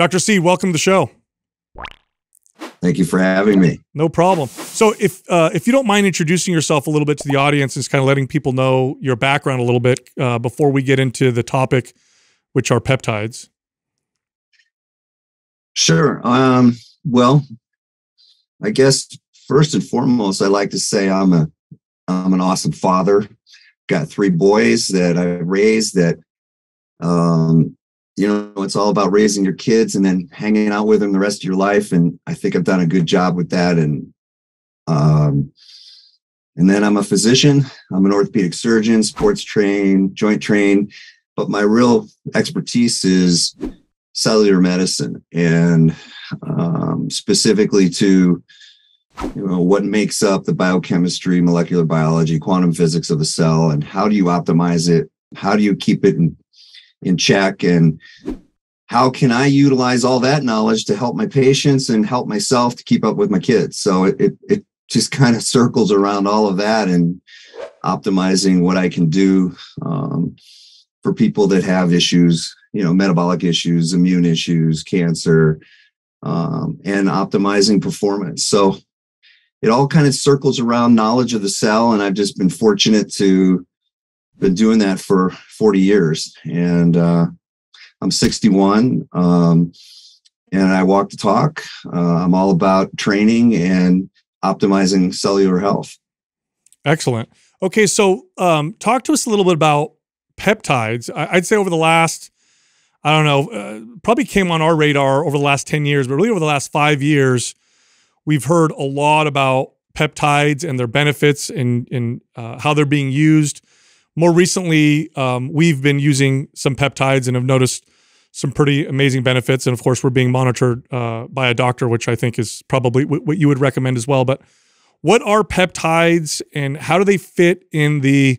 Dr. C, welcome to the show. Thank you for having me. No problem. So if you don't mind introducing yourself a little bit to the audience, just kind of letting people know your background a little bit before we get into the topic, which are peptides. Sure. Well, I guess first and foremost, I like to say I'm an awesome father. Got three boys that I raised that, you know, it's all about raising your kids and then hanging out with them the rest of your life. And I think I've done a good job with that. And then I'm a physician. I'm an orthopedic surgeon, sports trained, joint trained. But my real expertise is cellular medicine, and specifically to, you know, what makes up the biochemistry, molecular biology, quantum physics of the cell, and how do you optimize it? How do you keep it in check? And how can I utilize all that knowledge to help my patients and help myself to keep up with my kids? So it just kind of circles around all of that and optimizing what I can do for people that have issues, you know, metabolic issues, immune issues, cancer, and optimizing performance. So it all kind of circles around knowledge of the cell. And I've just been fortunate to been doing that for 40 years. And I'm 61 and I walk the talk. I'm all about training and optimizing cellular health. Excellent. Okay. So talk to us a little bit about peptides. I'd say over the last, I don't know, probably came on our radar over the last 10 years, but really over the last 5 years, we've heard a lot about peptides and their benefits and how they're being used. More recently, we've been using some peptides and have noticed some pretty amazing benefits. And of course, we're being monitored by a doctor, which I think is probably what you would recommend as well. But what are peptides and how do they fit in the,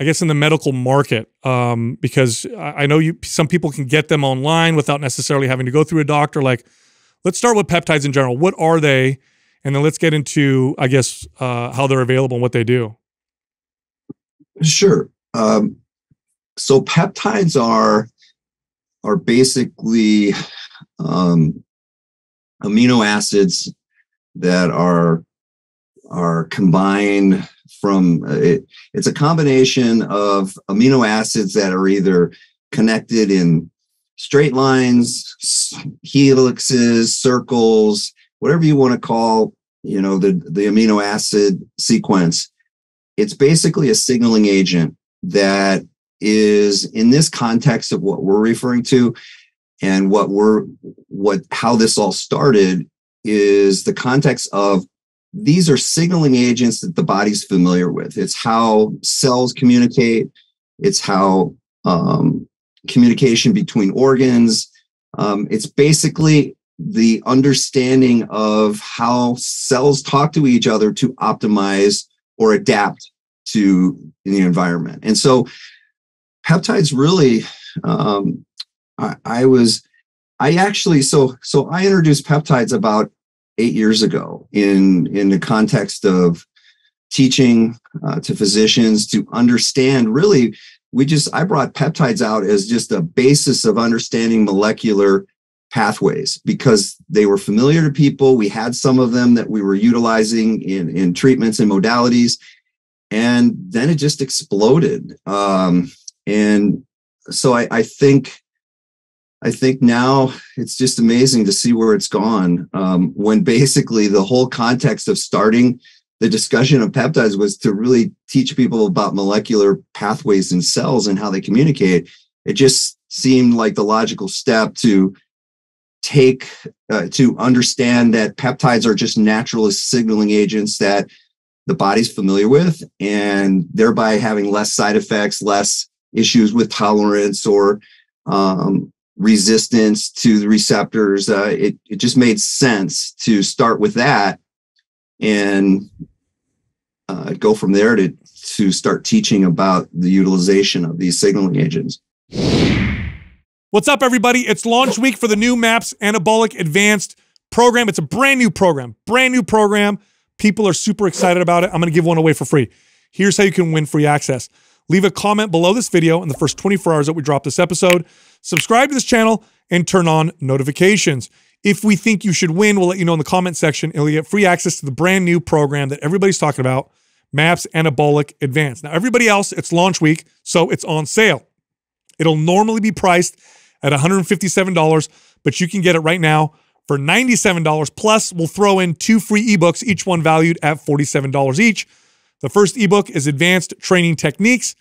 I guess, in the medical market? Because I know some people can get them online without necessarily having to go through a doctor. Like, let's start with peptides in general. What are they? And then let's get into, I guess, how they're available and what they do. Sure. So peptides are basically amino acids that are combined from it's a combination of amino acids that are either connected in straight lines, helixes, circles, whatever you want to call, you know, the amino acid sequence. It's basically a signaling agent that is, in this context of what we're referring to and how this all started, is the context of these are signaling agents that the body's familiar with. It's how cells communicate. It's how communication between organs. It's basically the understanding of how cells talk to each other to optimize or adapt to the environment. And so peptides really, I introduced peptides about 8 years ago in the context of teaching to physicians to understand, really, I brought peptides out as just a basis of understanding molecular pathways because they were familiar to people. We had some of them that we were utilizing in treatments and modalities, and then it just exploded. And so I think now it's just amazing to see where it's gone, when basically the whole context of starting the discussion of peptides was to really teach people about molecular pathways in cells and how they communicate. It just seemed like the logical step to take, to understand that peptides are just natural signaling agents that the body's familiar with, and thereby having less side effects, less issues with tolerance or resistance to the receptors. It just made sense to start with that and go from there to start teaching about the utilization of these signaling agents. What's up, everybody? It's launch week for the new MAPS Anabolic Advanced program. It's a brand new program. People are super excited about it. I'm going to give one away for free. Here's how you can win free access. Leave a comment below this video in the first 24 hours that we drop this episode. Subscribe to this channel and turn on notifications. If we think you should win, we'll let you know in the comment section, and you'll get free access to the brand new program that everybody's talking about, MAPS Anabolic Advanced. Now, everybody else, it's launch week, so it's on sale. It'll normally be priced at $157, but you can get it right now for $97. Plus, we'll throw in 2 free ebooks, each one valued at $47 each. The first ebook is Advanced Training Techniques.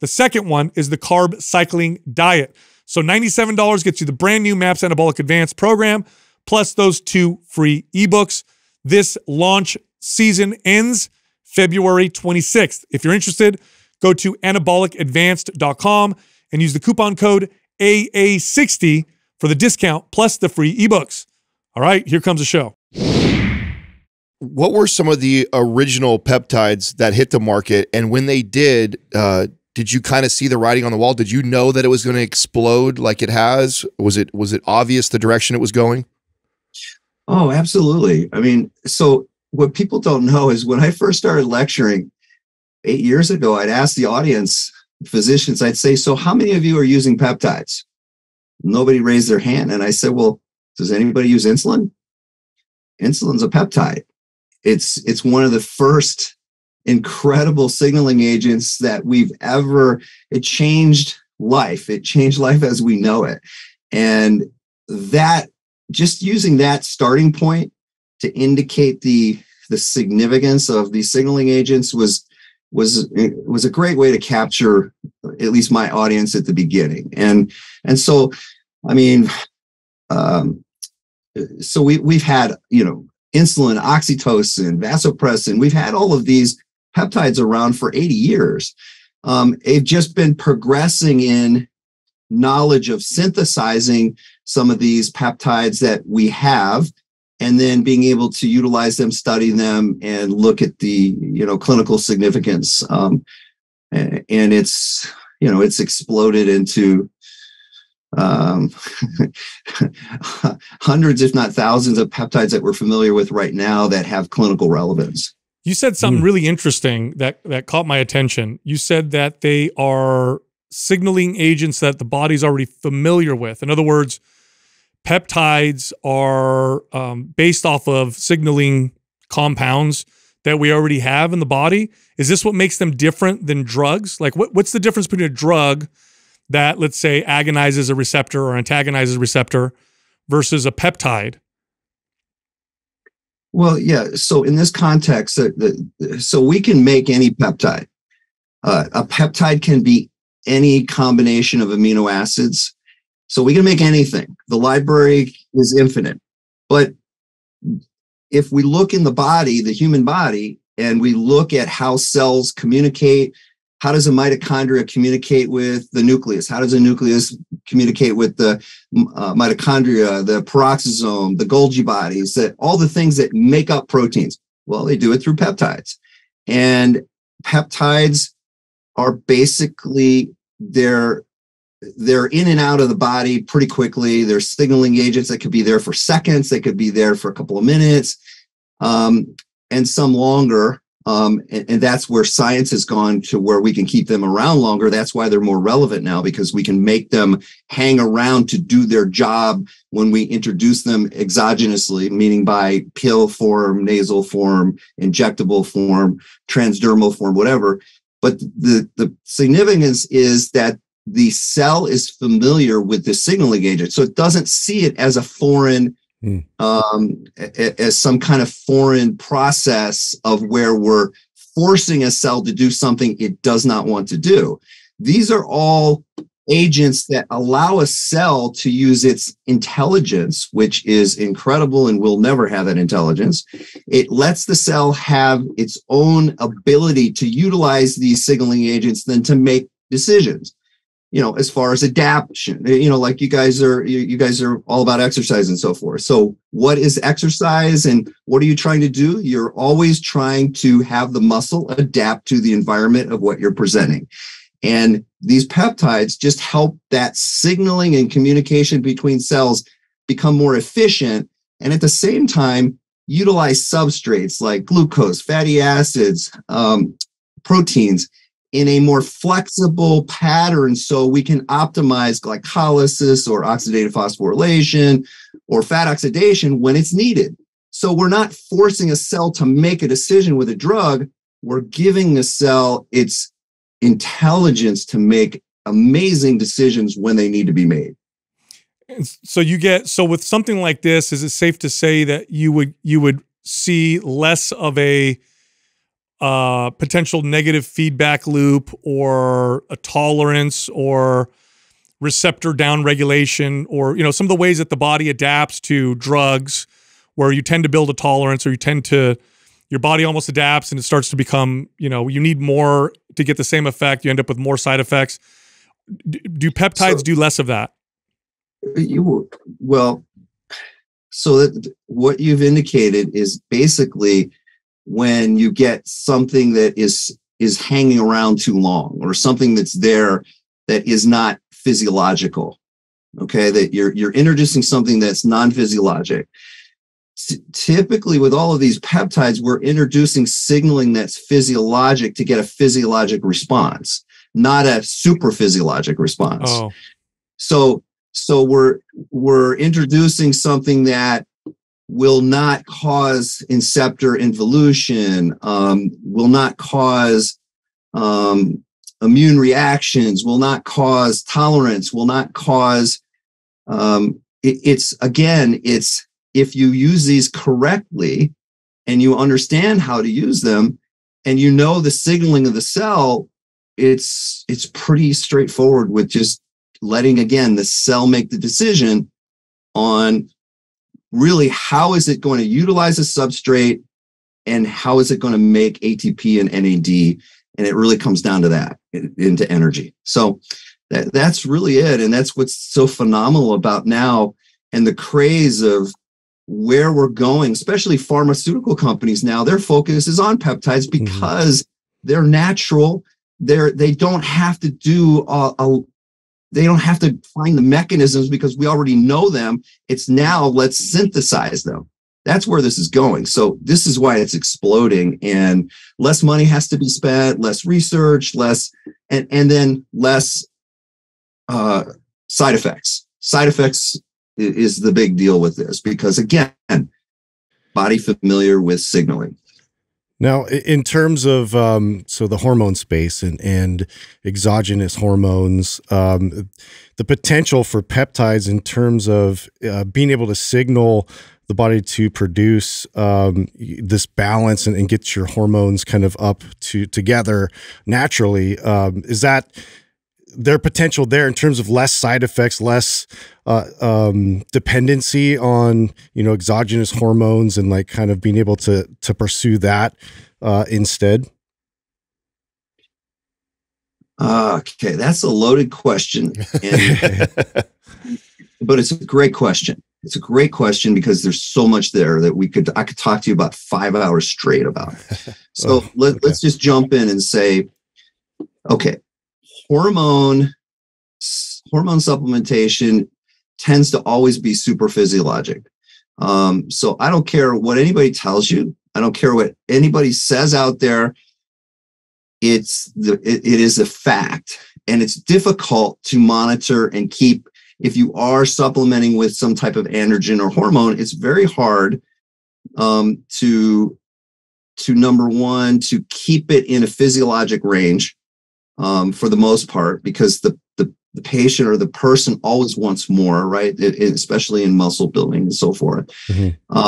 The second one is the Carb Cycling Diet. So $97 gets you the brand new MAPS Anabolic Advanced program, plus those 2 free ebooks. This launch season ends February 26th. If you're interested, go to anabolicadvanced.com and use the coupon code AA60 for the discount plus the free ebooks. All right, here comes the show. What were some of the original peptides that hit the market? And when they did you kind of see the writing on the wall? Did you know that it was going to explode like it has? Was it obvious the direction it was going? Oh, absolutely. I mean, so what people don't know is when I first started lecturing 8 years ago, I'd ask the audience, physicians, I'd say, so how many of you are using peptides? Nobody raised their hand. And I said, well, does anybody use insulin? Insulin's a peptide. It's one of the first incredible signaling agents that we've ever, it changed life. It changed life as we know it. And that, just using that starting point to indicate the significance of these signaling agents was a great way to capture at least my audience at the beginning. And so, I mean, so we've had, you know, insulin, oxytocin, vasopressin, we've had all of these peptides around for 80 years. They've just been progressing in knowledge of synthesizing some of these peptides that we have, and then being able to utilize them, study them, and look at the, you know, clinical significance. And it's, you know, it's exploded into hundreds, if not thousands, of peptides that we're familiar with right now that have clinical relevance. You said something really interesting that caught my attention. You said that they are signaling agents that the body's already familiar with. In other words, peptides are based off of signaling compounds that we already have in the body. Is this what makes them different than drugs? Like, what's the difference between a drug that, let's say, agonizes a receptor or antagonizes a receptor versus a peptide? Well, yeah. So in this context, so we can make any peptide. A peptide can be any combination of amino acids. So we can make anything. The library is infinite. But if we look in the body, the human body, and we look at how cells communicate, how does a mitochondria communicate with the nucleus? How does a nucleus communicate with the mitochondria, the peroxisome, the Golgi bodies, all the things that make up proteins? Well, they do it through peptides. And peptides are basically, they're in and out of the body pretty quickly. They're signaling agents that could be there for seconds. They could be there for a couple of minutes, and some longer. And that's where science has gone to where we can keep them around longer. That's why they're more relevant now, because we can make them hang around to do their job when we introduce them exogenously, meaning by pill form, nasal form, injectable form, transdermal form, whatever. But the significance is that the cell is familiar with the signaling agent, so it doesn't see it as a foreign, as some kind of foreign process of where we're forcing a cell to do something it does not want to do. These are all agents that allow a cell to use its intelligence, which is incredible and will never have that intelligence. It lets the cell have its own ability to utilize these signaling agents then to make decisions. You know, as far as adaptation, you know, like you guys are all about exercise and so forth. So what is exercise and what are you trying to do? You're always trying to have the muscle adapt to the environment of what you're presenting. And these peptides just help that signaling and communication between cells become more efficient. And at the same time, utilize substrates like glucose, fatty acids, proteins, in a more flexible pattern so we can optimize glycolysis or oxidative phosphorylation or fat oxidation when it's needed. So we're not forcing a cell to make a decision with a drug. We're giving the cell its intelligence to make amazing decisions when they need to be made. So you get, so with something like this, is it safe to say that you would see less of a potential negative feedback loop or a tolerance or receptor downregulation, or, you know, some of the ways that the body adapts to drugs where you tend to build a tolerance, or you tend to, your body almost adapts and it starts to become, you know, you need more to get the same effect. You end up with more side effects. Do peptides do less of that? What you've indicated is basically when you get something that is hanging around too long, or something that's there that is not physiological, okay, that you're introducing something that's non-physiologic. Typically with all of these peptides, we're introducing signaling that's physiologic to get a physiologic response, not a super physiologic response. Oh. So we're introducing something that will not cause inceptor involution, will not cause immune reactions, will not cause tolerance, will not cause, if you use these correctly and you understand how to use them and you know the signaling of the cell, it's pretty straightforward with just letting, again, the cell make the decision on really how is it going to utilize a substrate and how is it going to make ATP and NAD. And it really comes down to that, into energy. So that's really it. And that's what's so phenomenal about now and the craze of where we're going, especially pharmaceutical companies now, their focus is on peptides because they're natural. They don't have to do they don't have to find the mechanisms because we already know them. It's now let's synthesize them. That's where this is going. So this is why it's exploding, and less money has to be spent, less research, less, and then less side effects. Side effects is the big deal with this because, again, body familiar with signaling. Now, in terms of so the hormone space and exogenous hormones, the potential for peptides in terms of being able to signal the body to produce this balance and get your hormones kind of up together naturally, is that their potential there in terms of less side effects, less dependency on, you know, exogenous hormones, and like kind of being able to pursue that instead? Okay, that's a loaded question, but it's a great question. It's a great question because there's so much there that I could talk to you about 5 hours straight about. So let's just jump in and say, okay, hormone supplementation tends to always be super physiologic. So I don't care what anybody tells you. I don't care what anybody says out there. It is a fact, and it's difficult to monitor and keep. If you are supplementing with some type of androgen or hormone, it's very hard to number one, to keep it in a physiologic range for the most part, because the patient or the person always wants more, right? Especially in muscle building and so forth. Mm-hmm.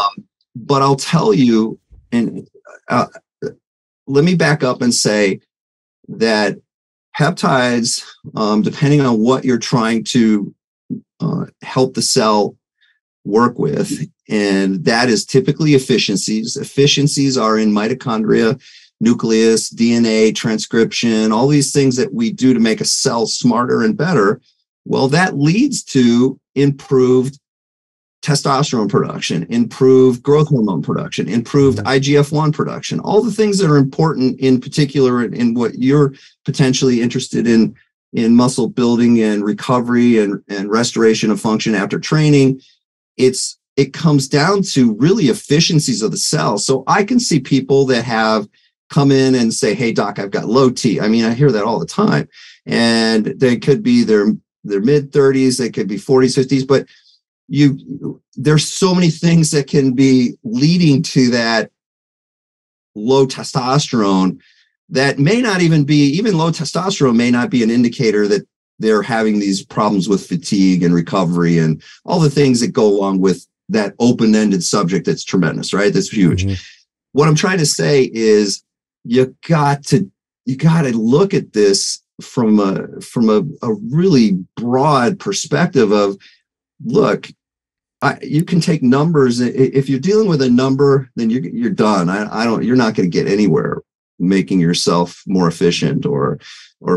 But I'll tell you, and let me back up and say that peptides, depending on what you're trying to help the cell work with, and that is typically efficiencies. Efficiencies are in mitochondria, nucleus, DNA, transcription, all these things that we do to make a cell smarter and better. Well, that leads to improved testosterone production, improved growth hormone production, improved IGF-1 production, all the things that are important, in particular in what you're potentially interested in muscle building and recovery and restoration of function after training. It comes down to really efficiencies of the cell. So I can see people that have come in and say, hey, doc, I've got low T. I mean, I hear that all the time. And they could be their mid-30s, they could be 40s, 50s, but there's so many things that can be leading to that low testosterone that may not even be, even low testosterone may not be an indicator that they're having these problems with fatigue and recovery and all the things that go along with that open-ended subject. That's tremendous, right? That's huge. Mm-hmm. What I'm trying to say is you got to look at this from a really broad perspective of, look, you can take numbers. If you're dealing with a number, then you're done. You're not going to get anywhere making yourself more efficient or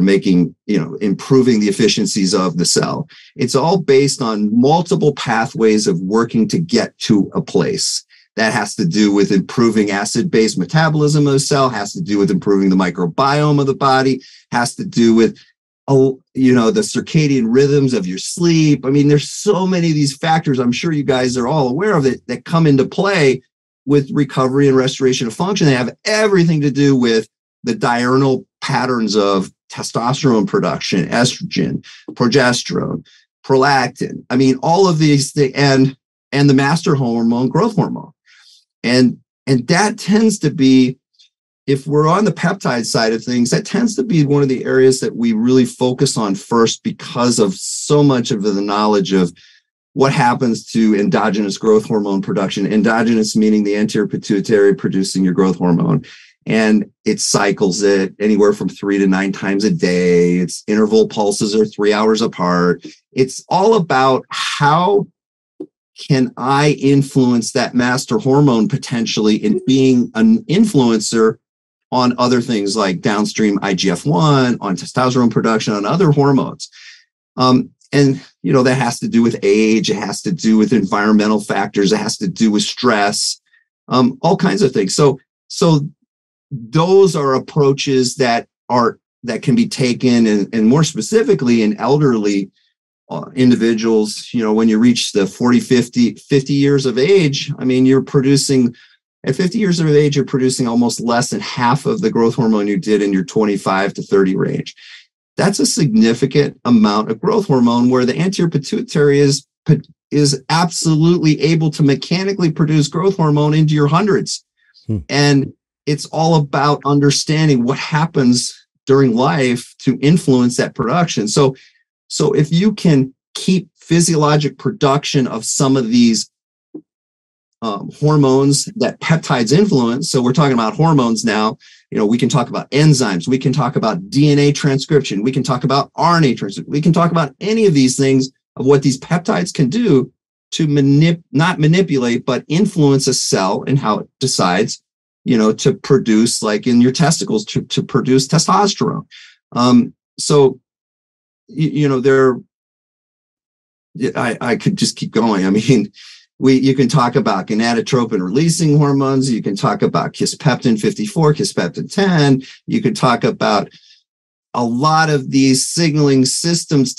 making, improving the efficiencies of the cell. It's all based on multiple pathways of working to get to a place. That has to do with improving acid-base metabolism of the cell, has to do with improving the microbiome of the body, has to do with, the circadian rhythms of your sleep. I mean, there's so many of these factors, I'm sure you guys are all aware of it, that come into play with recovery and restoration of function. They have everything to do with the diurnal patterns of testosterone production, estrogen, progesterone, prolactin. I mean, all of these things, and the master hormone, growth hormone. And that tends to be, if we're on the peptide side of things, that tends to be one of the areas that we really focus on first because of so much of the knowledge of what happens to endogenous growth hormone production. Endogenous meaning the anterior pituitary producing your growth hormone. And it cycles it anywhere from 3 to 9 times a day. Its interval pulses are 3 hours apart. It's all about how can I influence that master hormone potentially in being an influencer on other things like downstream IGF-1, on testosterone production, on other hormones. That has to do with age. It has to do with environmental factors. It has to do with stress, all kinds of things. So those are approaches that can be taken, and more specifically in elderly individuals. When you reach the 50 years of age, I mean, you're producing at 50 years of age, you're producing almost less than half of the growth hormone you did in your 25 to 30 range. That's a significant amount of growth hormone, where the anterior pituitary is absolutely able to mechanically produce growth hormone into your hundreds. And it's all about understanding what happens during life to influence that production. So if you can keep physiologic production of some of these hormones that peptides influence, so we're talking about hormones now, we can talk about enzymes, we can talk about DNA transcription, we can talk about RNA transcription, we can talk about any of these things of what these peptides can do to not manipulate, but influence a cell and how it decides, to produce, like in your testicles, to produce testosterone. I could just keep going. I mean, you can talk about gonadotropin-releasing hormones. You can talk about Kisspeptin 54, Kisspeptin 10. You could talk about a lot of these signaling agents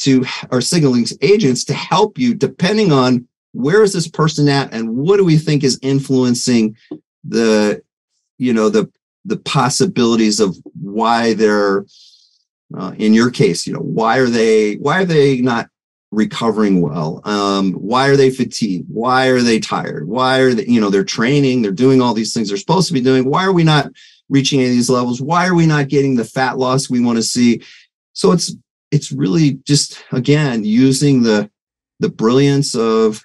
to help you, depending on where is this person at and what do we think is influencing the possibilities of why they're. In your case, why are they not recovering well? Why are they fatigued? Why are they tired? Why are they, they're training, they're doing all these things they're supposed to be doing. Why are we not reaching any of these levels? Why are we not getting the fat loss we want to see? So it's really just, again, using the brilliance of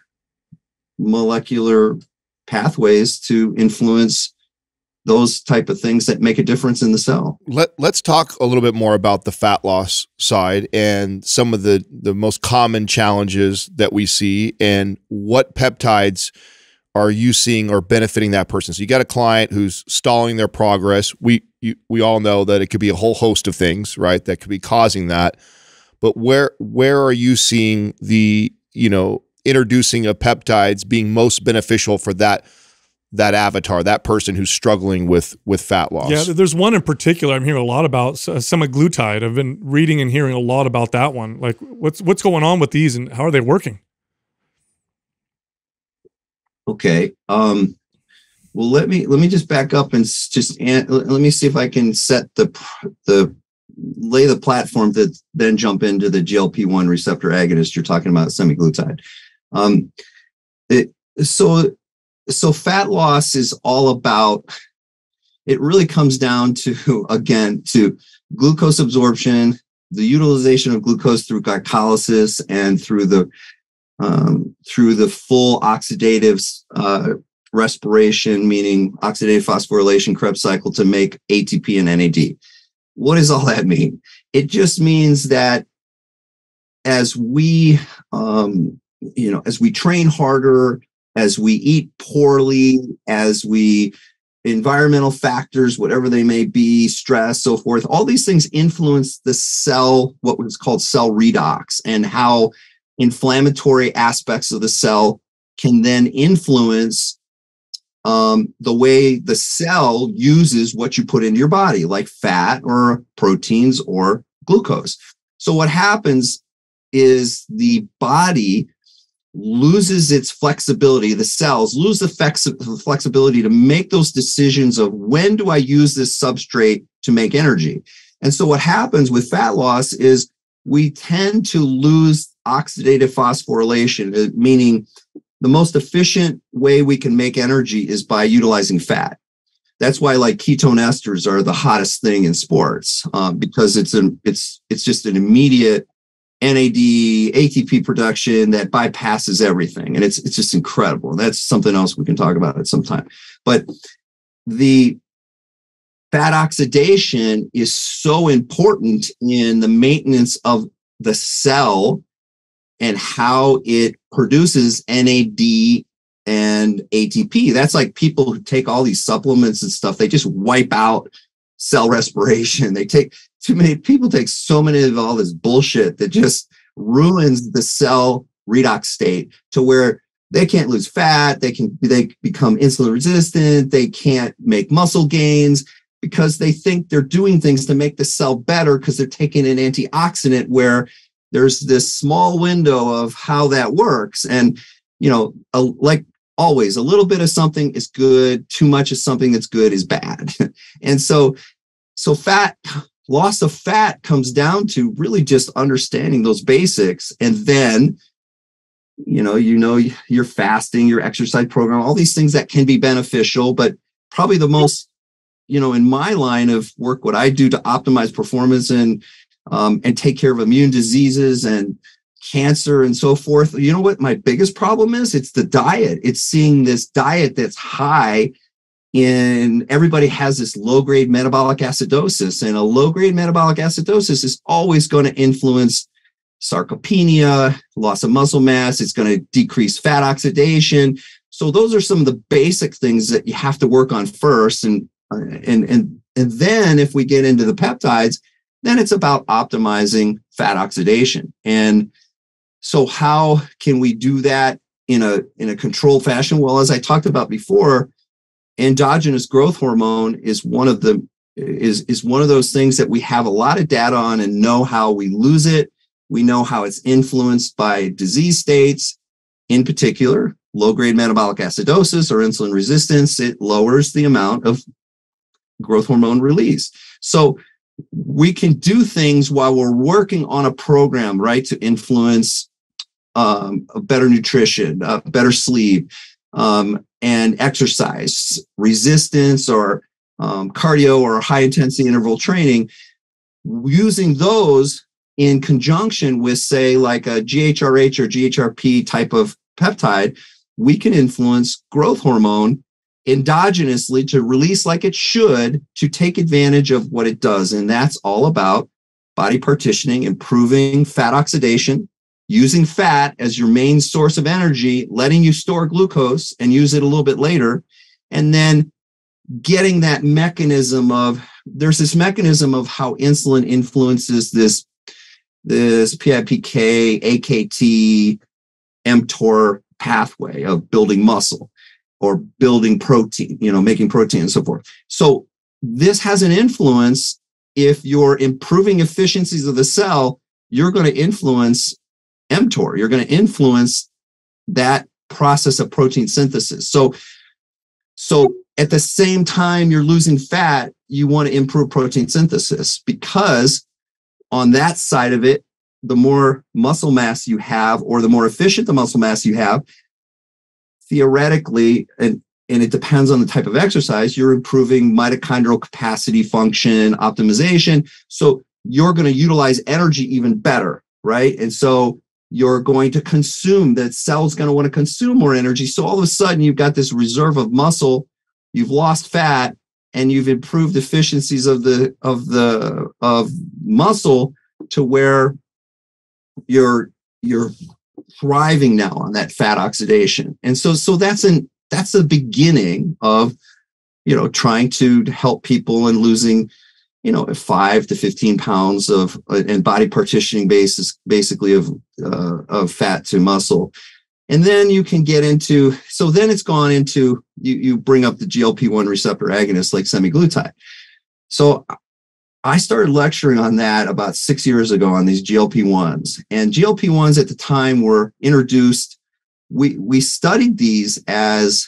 molecular pathways to influence those type of things that make a difference in the cell. Let's talk a little bit more about the fat loss side and some of the most common challenges that we see and what peptides are you seeing or benefiting that person. So you got a client who's stalling their progress. We all know that it could be a whole host of things, right, that could be causing that. But where are you seeing the, introducing of peptides being most beneficial for that avatar, that person who's struggling with fat loss? Yeah, there's one in particular I'm hearing a lot about, semaglutide. I've been reading and hearing a lot about that one. Like, what's going on with these and how are they working? Okay. Well, let me just back up and just let me see if I can set the lay the platform to then jump into the GLP-1 receptor agonist you're talking about, semaglutide. So fat loss is all about. It really comes down to, again, to glucose absorption, the utilization of glucose through glycolysis and through the full oxidative respiration, meaning oxidative phosphorylation Krebs cycle to make ATP and NAD. What does all that mean? It just means that as we, as we train harder, as we eat poorly, as we environmental factors, whatever they may be, stress, so forth, all these things influence the cell, what was called cell redox, and how inflammatory aspects of the cell can then influence the way the cell uses what you put into your body, like fat or proteins or glucose. So what happens is the body loses its flexibility. The cells lose the flexibility to make those decisions of when do I use this substrate to make energy. And so what happens with fat loss is we tend to lose oxidative phosphorylation, meaning the most efficient way we can make energy is by utilizing fat. That's why, like, ketone esters are the hottest thing in sports, because it's just an immediate NAD, ATP production that bypasses everything. And it's just incredible. And that's something else we can talk about at some time. But the fat oxidation is so important in the maintenance of the cell and how it produces NAD and ATP. That's like people who take all these supplements and stuff, they just wipe out cell respiration. They take too many, people take so many of all this bullshit that just ruins the cell redox state to where they can't lose fat, they become insulin resistant, they can't make muscle gains because they think they're doing things to make the cell better because they're taking an antioxidant, where there's this small window of how that works. And, you know, like always, a little bit of something is good. Too much of something that's good is bad. And so fat, loss of fat comes down to really just understanding those basics. And then, your fasting, your exercise program, all these things that can be beneficial, but probably the most, in my line of work, what I do to optimize performance and take care of immune diseases and cancer and so forth. You know what my biggest problem is? It's the diet. It's seeing this diet that's high in, everybody has this low-grade metabolic acidosis, and a low-grade metabolic acidosis is always going to influence sarcopenia, loss of muscle mass. It's going to decrease fat oxidation. So those are some of the basic things that you have to work on first. And then if we get into the peptides, then it's about optimizing fat oxidation. And so how can we do that in a controlled fashion? Well, as I talked about before, endogenous growth hormone is one of those things that we have a lot of data on and know how we lose it. We know how it's influenced by disease states, in particular, low-grade metabolic acidosis or insulin resistance. It lowers the amount of growth hormone release. So we can do things while we're working on a program, right, to influence better nutrition, better sleep, and exercise, resistance, or cardio or high-intensity interval training, using those in conjunction with, say, like a GHRH or GHRP type of peptide. We can influence growth hormone endogenously to release like it should, to take advantage of what it does. And that's all about body partitioning, improving fat oxidation, using fat as your main source of energy, letting you store glucose and use it a little bit later. And then getting that mechanism of, there's this mechanism of how insulin influences this PI3K, AKT, mTOR pathway of building muscle or building protein, making protein and so forth. So this has an influence. If you're improving efficiencies of the cell, you're going to influence mTOR. You're going to influence that process of protein synthesis. So At the same time you're losing fat, you want to improve protein synthesis, because on that side of it, the more muscle mass you have, or the more efficient the muscle mass you have, theoretically, and it depends on the type of exercise, you're improving mitochondrial capacity, function, optimization. So you're going to utilize energy even better, right? And so you're going to consume, that cell's going to want to consume more energy. So all of a sudden you've got this reserve of muscle, you've lost fat, and you've improved efficiencies of muscle to where you're thriving now on that fat oxidation. And so that's the beginning of, you know, trying to help people and losing, you know, 5 to 15 pounds of and body partitioning basis, basically of fat to muscle. And then you can get into, so then it's gone into, you bring up the GLP-1 receptor agonists like semaglutide. So I started lecturing on that about 6 years ago on these GLP-1s. And GLP-1s at the time were introduced. We studied these as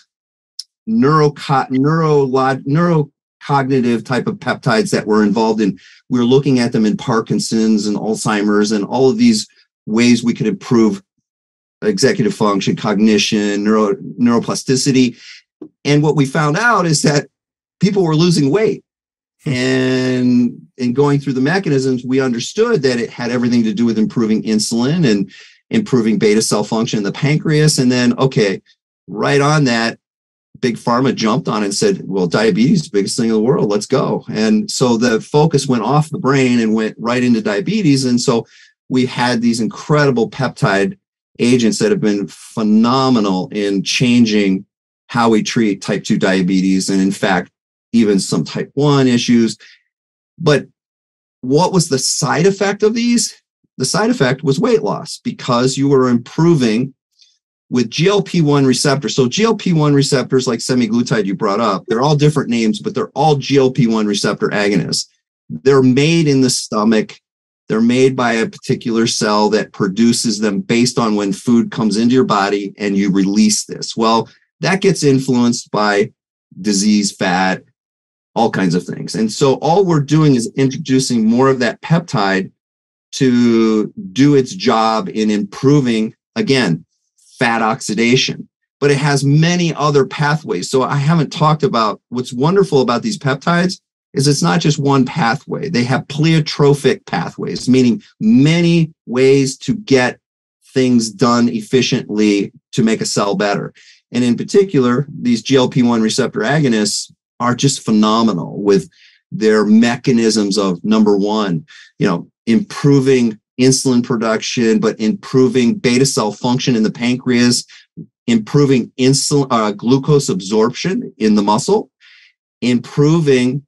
neurocognitive type of peptides that were involved in, we were looking at them in Parkinson's and Alzheimer's and all of these ways we could improve executive function, cognition, neuroplasticity. And what we found out is that people were losing weight. And in going through the mechanisms, we understood that it had everything to do with improving insulin and improving beta cell function in the pancreas. And then, okay, right on that, Big Pharma jumped on and said, well, diabetes is the biggest thing in the world. Let's go. And so the focus went off the brain and went right into diabetes. And so we had these incredible peptide agents that have been phenomenal in changing how we treat type 2 diabetes, and in fact, even some type 1 issues. But what was the side effect of these? The side effect was weight loss, because you were improving with GLP-1 receptors. So GLP-1 receptors like semaglutide you brought up, they're all different names, but they're all GLP-1 receptor agonists. They're made in the stomach. They're made by a particular cell that produces them based on when food comes into your body and you release this. Well, that gets influenced by disease, fat, all kinds of things. And so all we're doing is introducing more of that peptide to do its job in improving, again, fat oxidation. But it has many other pathways. So I haven't talked about what's wonderful about these peptides is it's not just one pathway. They have pleiotrophic pathways, meaning many ways to get things done efficiently to make a cell better. And in particular, these GLP-1 receptor agonists are just phenomenal with their mechanisms of, number one, you know, improving insulin production, but improving beta cell function in the pancreas, improving insulin, glucose absorption in the muscle, improving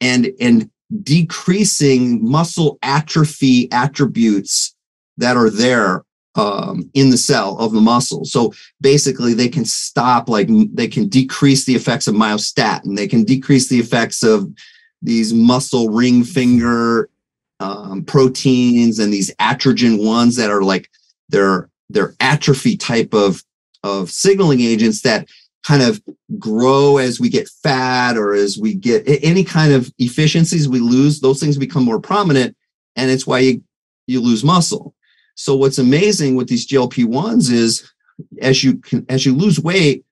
and decreasing muscle atrophy attributes that are there in the cell of the muscle. So basically they can stop, like they can decrease the effects of myostatin. They can decrease the effects of these muscle ring finger proteins and these atrophin ones that are like their atrophy type of signaling agents that kind of grow as we get fat or as we get any kind of efficiencies we lose. Those things become more prominent, and it's why you lose muscle. So what's amazing with these GLP-1s is as you lose weight,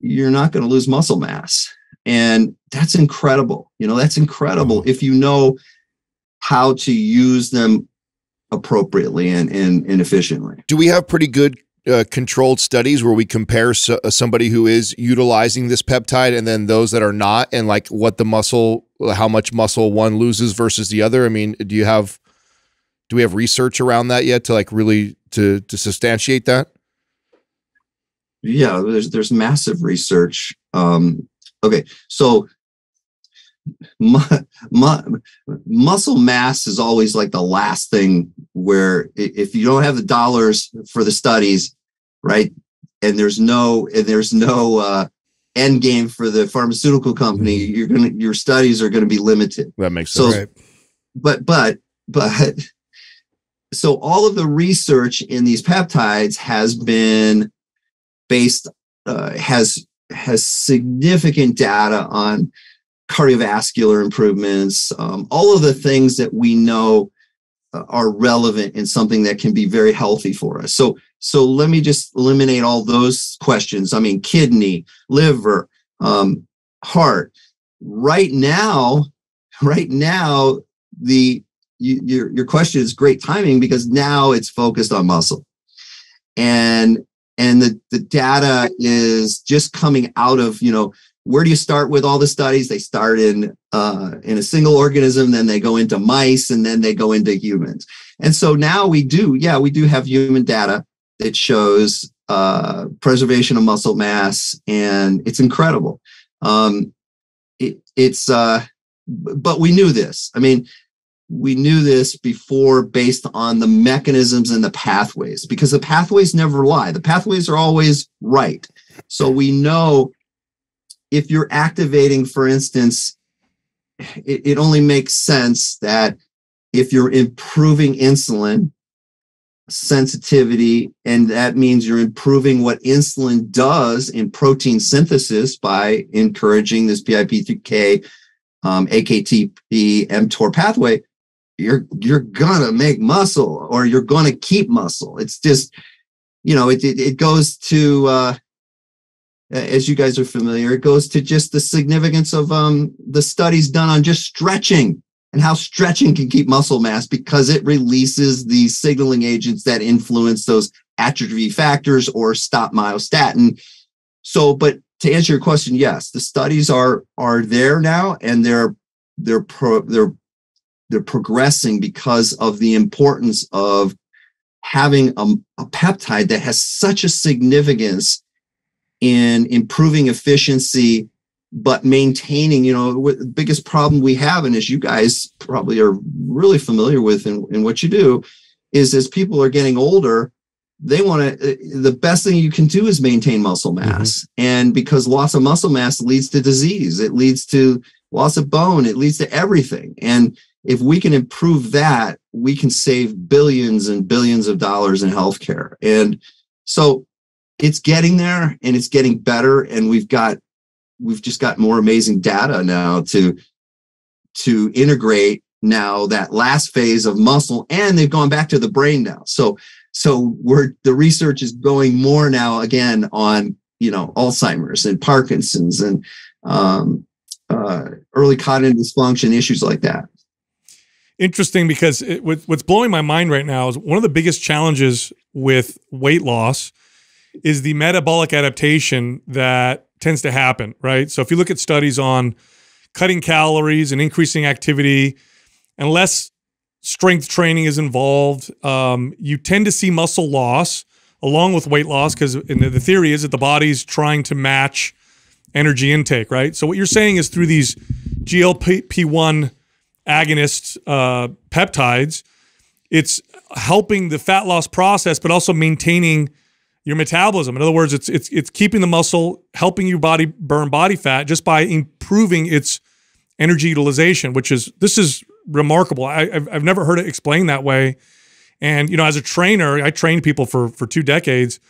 you're not going to lose muscle mass, and that's incredible. You know, that's incredible if you know how to use them appropriately and efficiently. Do we have pretty good controlled studies where we compare somebody who is utilizing this peptide and then those that are not, and like what the muscle, how much muscle one loses versus the other? I mean, do we have research around that yet to like really to substantiate that? Yeah, there's massive research. Okay, so muscle mass is always like the last thing, where if you don't have the dollars for the studies, right, and there's no end game for the pharmaceutical company, your studies are going to be limited. That makes sense. So, right. So all of the research in these peptides has been based, has has significant data on cardiovascular improvements, all of the things that we know are relevant in something that can be very healthy for us. So let me just eliminate all those questions. I mean, kidney, liver, heart. Right now, your question is great timing, because now it's focused on muscle, and the data is just coming out of, where do you start with all the studies? They start in a single organism, then they go into mice, and then they go into humans. And so now we do have human data that shows preservation of muscle mass, and it's incredible. But we knew this. I mean, we knew this before based on the mechanisms and the pathways, because the pathways never lie. The pathways are always right. So we know, if you're activating, for instance, it only makes sense that if you're improving insulin sensitivity, and that means you're improving what insulin does in protein synthesis by encouraging this PI3K, AKTP, mTOR pathway, you're gonna make muscle, or you're gonna keep muscle. It's just, it goes to, as you guys are familiar, it goes to just the significance of the studies done on just stretching and how stretching can keep muscle mass, because it releases the signaling agents that influence those atrophy factors or stop myostatin. So, but to answer your question, yes, the studies are there now, and they're progressing because of the importance of having a peptide that has such a significance in improving efficiency, but maintaining, the biggest problem we have, and as you guys probably are really familiar with in what you do, is as people are getting older, the best thing you can do is maintain muscle mass. Mm-hmm. And because loss of muscle mass leads to disease, it leads to loss of bone, it leads to everything. And if we can improve that, we can save billions and billions of dollars in healthcare. And so, it's getting there, and it's getting better, and we've just got more amazing data now to integrate now that last phase of muscle, and they've gone back to the brain now. So the research is going more now again on Alzheimer's and Parkinson's and early cognitive dysfunction, issues like that. Interesting, because what's blowing my mind right now is one of the biggest challenges with weight loss is the metabolic adaptation that tends to happen, right? So if you look at studies on cutting calories and increasing activity, unless strength training is involved, you tend to see muscle loss along with weight loss, because the theory is that the body's trying to match energy intake, right? So what you're saying is through these GLP-1 agonist peptides, it's helping the fat loss process, but also maintaining your metabolism. In other words, it's keeping the muscle, helping your body burn body fat just by improving its energy utilization, this is remarkable. I've never heard it explained that way. And as a trainer, I trained people for 2 decades.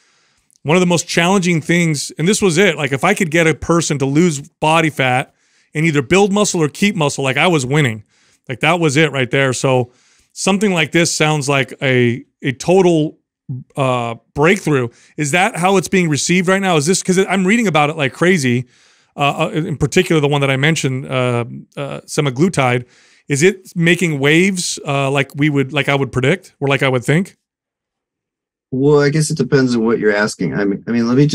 One of the most challenging things, and this was it, like if I could get a person to lose body fat and either build muscle or keep muscle, like I was winning. Like that was it right there. So something like this sounds like a total breakthrough. Is that how it's being received right now? Is this, because I'm reading about it like crazy, in particular the one that I mentioned, semaglutide. Is it making waves like I would predict, or like I would think? Well, I guess it depends on what you're asking. I mean, let me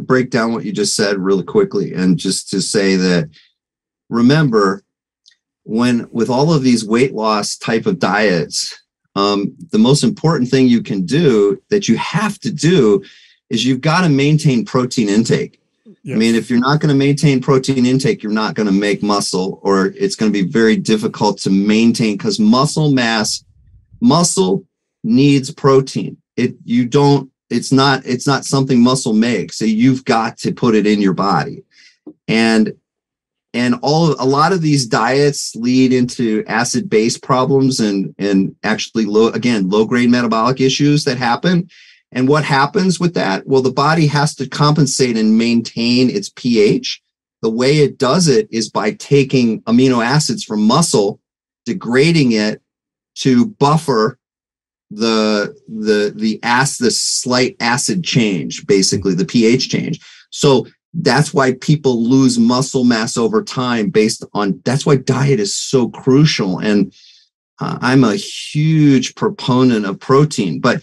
break down what you just said really quickly, and just to say that, remember, with all of these weight loss type of diets, the most important thing you can do, that you have to do, is you've got to maintain protein intake. Yes. I mean, if you're not going to maintain protein intake, you're not going to make muscle, or it's going to be very difficult to maintain, because muscle needs protein. It's not something muscle makes. So you've got to put it in your body. And a lot of these diets lead into acid-base problems and actually low grade metabolic issues that happen. And what happens with that? Well, the body has to compensate and maintain its pH. The way it does it is by taking amino acids from muscle, degrading it to buffer the slight acid change, basically the pH change. So that's why people lose muscle mass over time based on, that's why diet is so crucial. And I'm a huge proponent of protein, but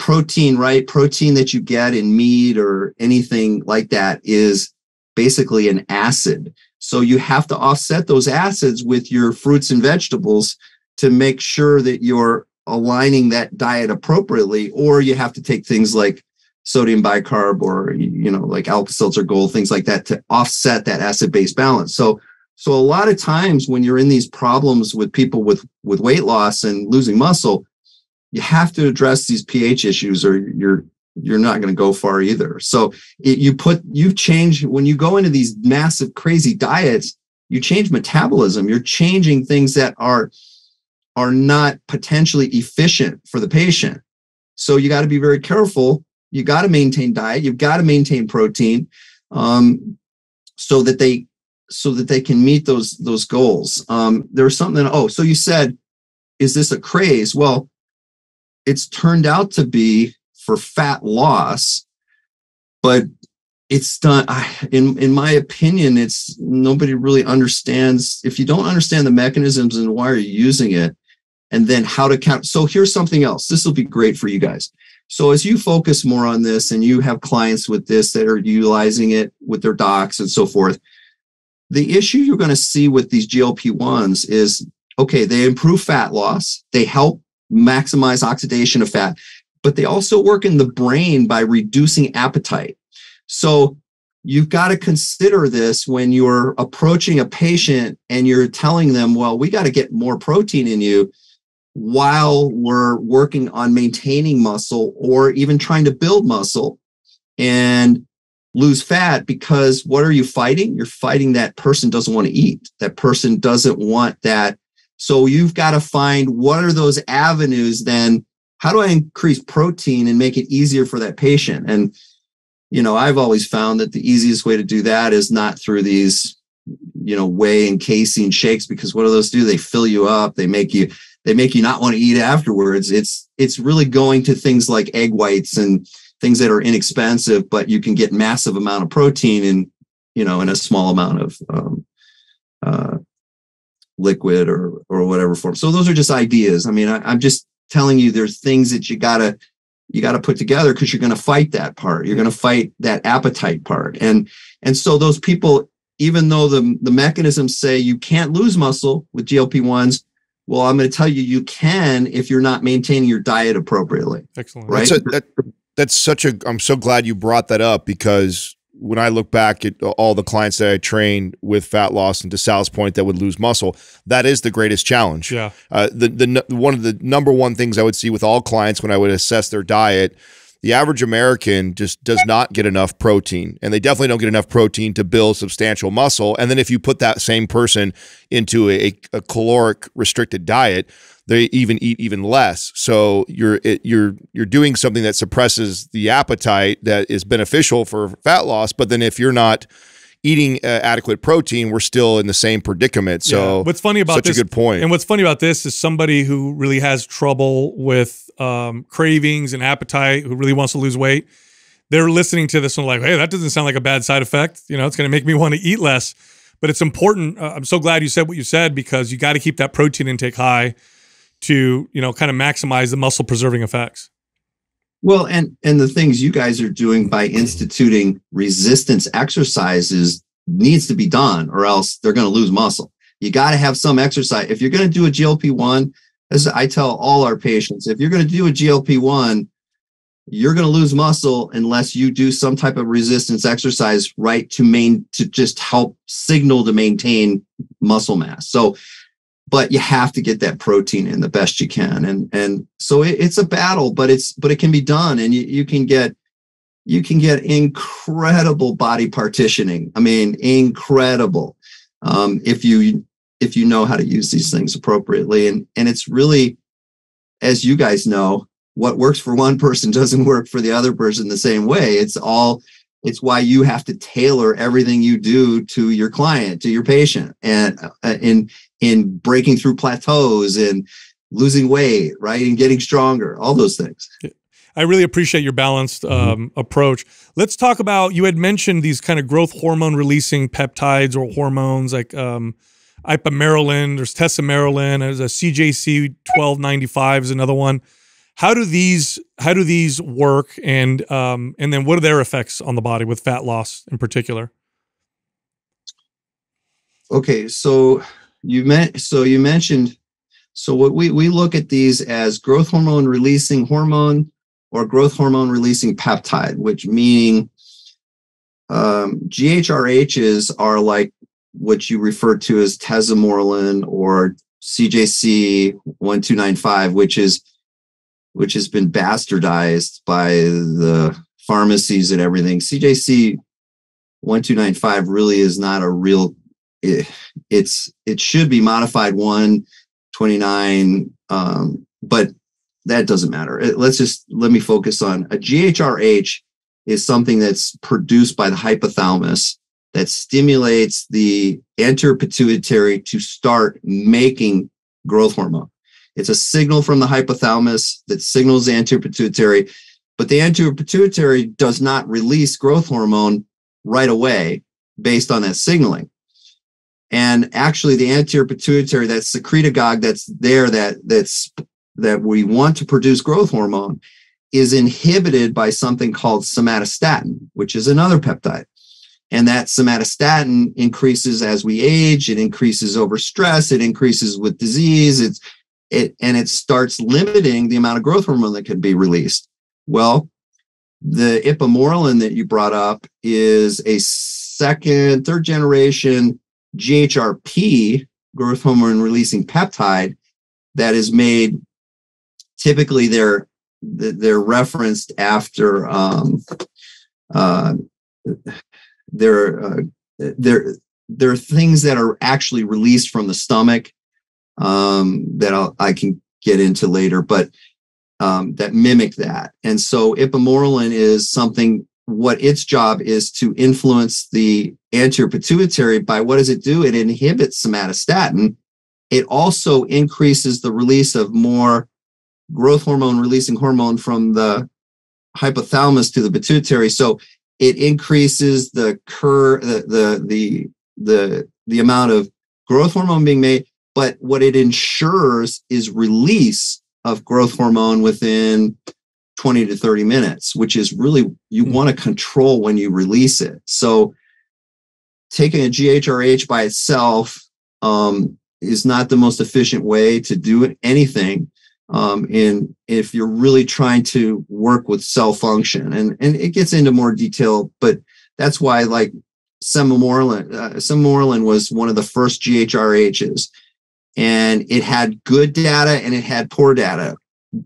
protein, right? Protein that you get in meat or anything like that is basically an acid. So you have to offset those acids with your fruits and vegetables to make sure that you're aligning that diet appropriately, or you have to take things like sodium bicarb or, you know, like Alka-Seltzer Gold, things like that to offset that acid-base balance. So a lot of times when you're in these problems with people with weight loss and losing muscle, you have to address these pH issues or you're not going to go far either. So you've changed, when you go into these massive, crazy diets, you change metabolism. You're changing things that are not potentially efficient for the patient. So you got to be very careful. You got to maintain diet. You've got to maintain protein, so that they can meet those goals. There's something that, so you said, is this a craze? Well, it's turned out to be for fat loss, but it's done. In my opinion, it's nobody really understands. If you don't understand the mechanisms and why are you using it, and then how to count. So here's something else. This will be great for you guys. So as you focus more on this and you have clients with this that are utilizing it with their docs and so forth, the issue you're going to see with these GLP-1s is, okay, they improve fat loss. They help maximize oxidation of fat, but they also work in the brain by reducing appetite. So you've got to consider this when you're approaching a patient and you're telling them, well, we got to get more protein in you while we're working on maintaining muscle or even trying to build muscle and lose fat, because what are you fighting? You're fighting that person doesn't want to eat. That person doesn't want that. So you've got to find what are those avenues then? How do I increase protein and make it easier for that patient? And, you know, I've always found that the easiest way to do that is not through these, you know, whey and casein shakes, because what do those do? They fill you up. They make you not want to eat afterwards. It's really going to things like egg whites and things that are inexpensive, but you can get massive amount of protein in, you know, in a small amount of liquid or whatever form. So those are just ideas. I mean, I'm just telling you there's things that you gotta put together, because you're gonna fight that part. You're gonna fight that appetite part. And so those people, even though the mechanisms say you can't lose muscle with GLP-1s, well, I'm going to tell you, you can if you're not maintaining your diet appropriately. Excellent. Right? I'm so glad you brought that up, because when I look back at all the clients that I trained with fat loss, and to Sal's point, that would lose muscle, that is the greatest challenge. Yeah. One of the number one things I would see with all clients when I would assess their diet, the average American just does not get enough protein, and they definitely don't get enough protein to build substantial muscle. And then if you put that same person into a caloric restricted diet, they even eat even less. So you're doing something that suppresses the appetite that is beneficial for fat loss. But then if you're not eating adequate protein, we're still in the same predicament. So yeah. What's funny about this, such a good point. And what's funny about this is somebody who really has trouble with cravings and appetite, who really wants to lose weight, they're listening to this and like, hey, that doesn't sound like a bad side effect. You know, it's going to make me want to eat less. But it's important. I'm so glad you said what you said, because you got to keep that protein intake high to, you know, kind of maximize the muscle preserving effects. Well, and the things you guys are doing by instituting resistance exercises needs to be done, or else they're going to lose muscle. You got to have some exercise. If you're going to do a GLP-1, as I tell all our patients, if you're going to do a GLP-1, you're going to lose muscle unless you do some type of resistance exercise, right, to just help signal to maintain muscle mass. So, but you have to get that protein in the best you can. And so it's a battle, but it can be done, and you can get incredible body partitioning. I mean, incredible. If you know how to use these things appropriately. And it's really, as you guys know, what works for one person doesn't work for the other person the same way. It's why you have to tailor everything you do to your client, to your patient, and in breaking through plateaus and losing weight, right, and getting stronger, all those things. I really appreciate your balanced approach. Let's talk about, you had mentioned these kind of growth hormone releasing peptides or hormones like Ipamorelin, there's Tesamorelin, there's a CJC 1295 is another one. How do these work, and then what are their effects on the body with fat loss in particular? Okay, so you mentioned what we look at these as growth hormone releasing hormone or growth hormone releasing peptide, which meaning GHRHs are like what you refer to as Tesamorelin or CJC 1295, which has been bastardized by the pharmacies and everything. CJC 1295 really is not a real, it should be modified 129, but that doesn't matter. Let me focus on a GHRH is something that's produced by the hypothalamus that stimulates the anterpituitary to start making growth hormone. It's a signal from the hypothalamus that signals the anterpituitary, but the anterpituitary does not release growth hormone right away based on that signaling. And actually the anterpituitary, that secretagogue that's there, that we want to produce growth hormone, is inhibited by something called somatostatin, which is another peptide. And that somatostatin increases as we age, it increases over stress, it increases with disease, it starts limiting the amount of growth hormone that can be released. Well, the Ipamorelin that you brought up is a third generation GHRP, growth hormone releasing peptide, that is made, typically they're referenced after there are things that are actually released from the stomach that I can get into later, but that mimic that. And so Ipamorelin is something, what its job is to influence the anterpituitary by what does it do? It inhibits somatostatin. It also increases the release of more growth hormone releasing hormone from the hypothalamus to the pituitary. So it increases the amount of growth hormone being made. But what it ensures is release of growth hormone within 20 to 30 minutes, which is really, you want to control when you release it. So taking a GHRH by itself is not the most efficient way to do anything if you're really trying to work with cell function. And it gets into more detail, but that's why like Semamorelin was one of the first GHRHs. And it had good data and it had poor data,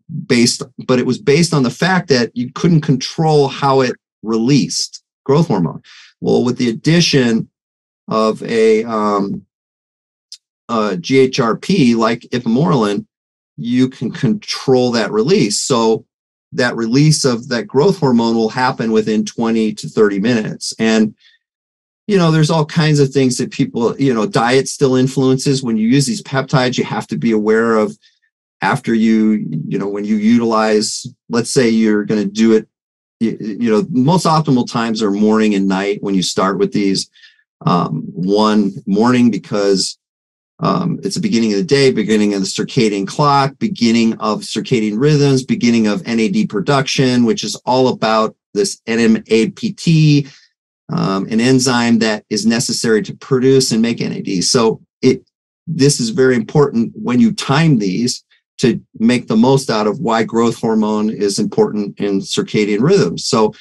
but it was based on the fact that you couldn't control how it released growth hormone. Well, with the addition of a GHRP like Ipamorelin, you can control that release. So that release of that growth hormone will happen within 20 to 30 minutes. And you know, there's all kinds of things that people, you know, diet still influences. When you use these peptides, you have to be aware of after when you utilize, let's say you're going to do it, most optimal times are morning and night when you start with these. One, morning, because it's the beginning of the day, beginning of the circadian clock, beginning of circadian rhythms, beginning of NAD production, which is all about this NMAPT, an enzyme that is necessary to produce and make NAD. So this is very important when you time these to make the most out of why growth hormone is important in circadian rhythms. So,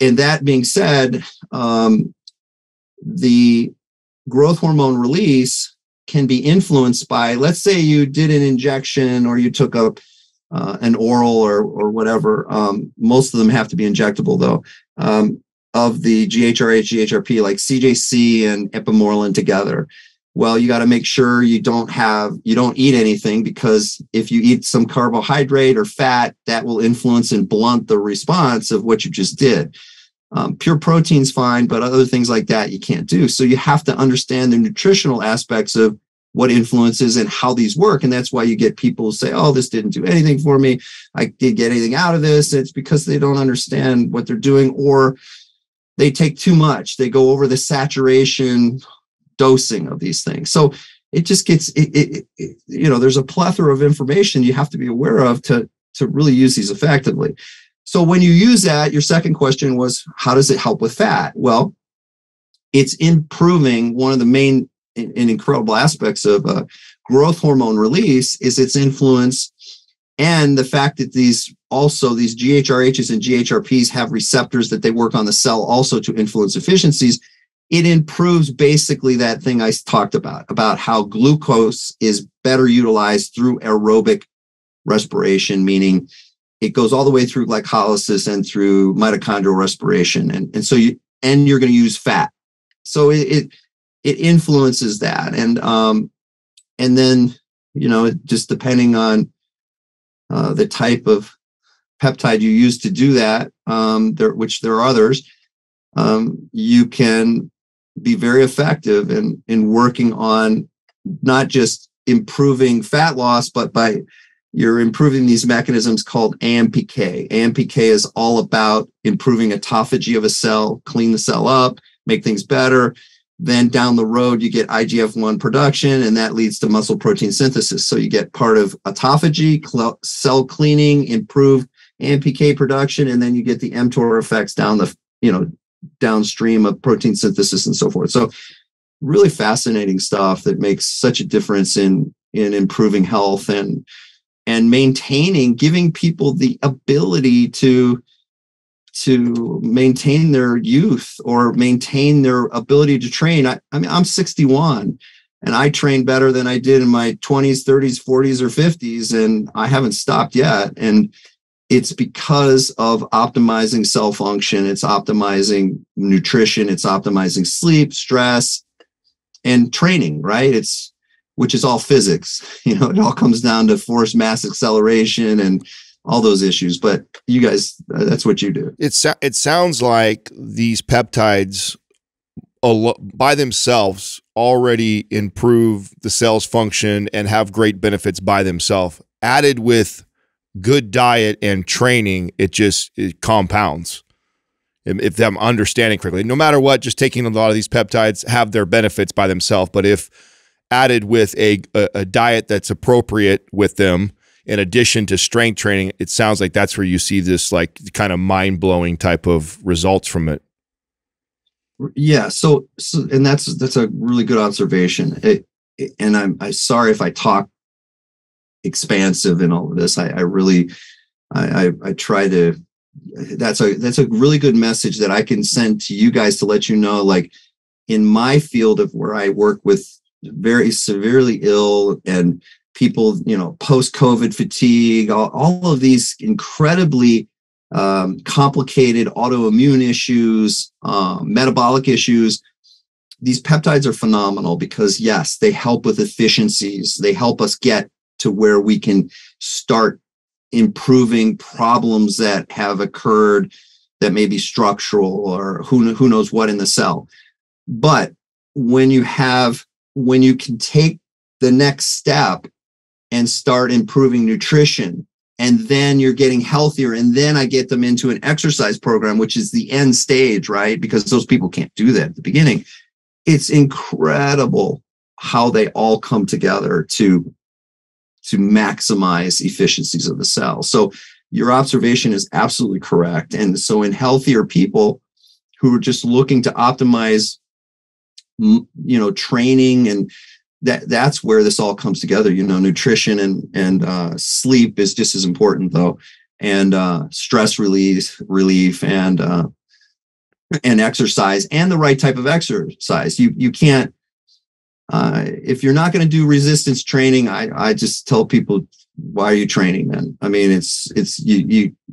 and that being said, the growth hormone release can be influenced by, let's say you did an injection or you took an oral or whatever. Most of them have to be injectable though. Of the GHRH, GHRP, like CJC and Ipamorelin together. well, you got to make sure you don't eat anything, because if you eat some carbohydrate or fat, that will influence and blunt the response of what you just did. Pure protein's fine, but other things like that you can't do. So you have to understand the nutritional aspects of what influences and how these work. And that's why you get people who say, oh, this didn't do anything for me. I didn't get anything out of this. It's because they don't understand what they're doing, or they take too much. They go over the saturation dosing of these things. So it just gets, there's a plethora of information you have to be aware of to really use these effectively. So when you use that, your second question was, how does it help with fat? Well, it's improving one of the main and incredible aspects of growth hormone release is its influence, and the fact that these GHRHs and GHRPs have receptors that they work on the cell also to influence efficiencies. It improves basically that thing I talked about how glucose is better utilized through aerobic respiration, meaning it goes all the way through glycolysis and through mitochondrial respiration, and so you're going to use fat, so it influences that. And then, just depending on the type of peptide you use to do that, which there are others, you can be very effective in working on not just improving fat loss, but you're improving these mechanisms called AMPK. AMPK is all about improving autophagy of a cell, clean the cell up, make things better. Then down the road, you get IGF-1 production, and that leads to muscle protein synthesis. So you get part of autophagy, cell cleaning, improved AMPK production, and then you get the mTOR effects down the, downstream of protein synthesis and so forth. So really fascinating stuff that makes such a difference in improving health and maintaining, giving people the ability to maintain their youth or maintain their ability to train. I mean, I'm 61 and I train better than I did in my 20s, 30s, 40s, or 50s, and I haven't stopped yet. And it's because of optimizing cell function. It's optimizing nutrition. It's optimizing sleep, stress, and training, right? Which is all physics. It all comes down to force, mass, acceleration, and all those issues. But you guys, that's what you do. It sounds like these peptides by themselves already improve the cell's function and have great benefits by themselves. Added with good diet and training, it compounds. If I'm understanding correctly, no matter what, just taking a lot of these peptides have their benefits by themselves. But if added with a diet that's appropriate with them, in addition to strength training, it sounds like that's where you see this kind of mind-blowing type of results from it. Yeah. So and that's a really good observation. And I'm sorry if I talk expansive in all of this. I really try to. That's a really good message that I can send to you guys to let you know, in my field of where I work with very severely ill and people, post-COVID fatigue, all of these incredibly complicated autoimmune issues, metabolic issues. These peptides are phenomenal because, yes, they help with efficiencies. They help us get to where we can start improving problems that have occurred that may be structural or who knows what in the cell. But when you can take the next step and start improving nutrition, and then you're getting healthier, and then I get them into an exercise program, which is the end stage, right? Because those people can't do that at the beginning. It's incredible how they all come together to maximize efficiencies of the cell. So your observation is absolutely correct. And so in healthier people who are just looking to optimize, training, and that's where this all comes together. Nutrition and sleep is just as important, though, and stress relief, and exercise, and the right type of exercise. You can't, if you're not going to do resistance training, I just tell people, why are you training then? I mean, it's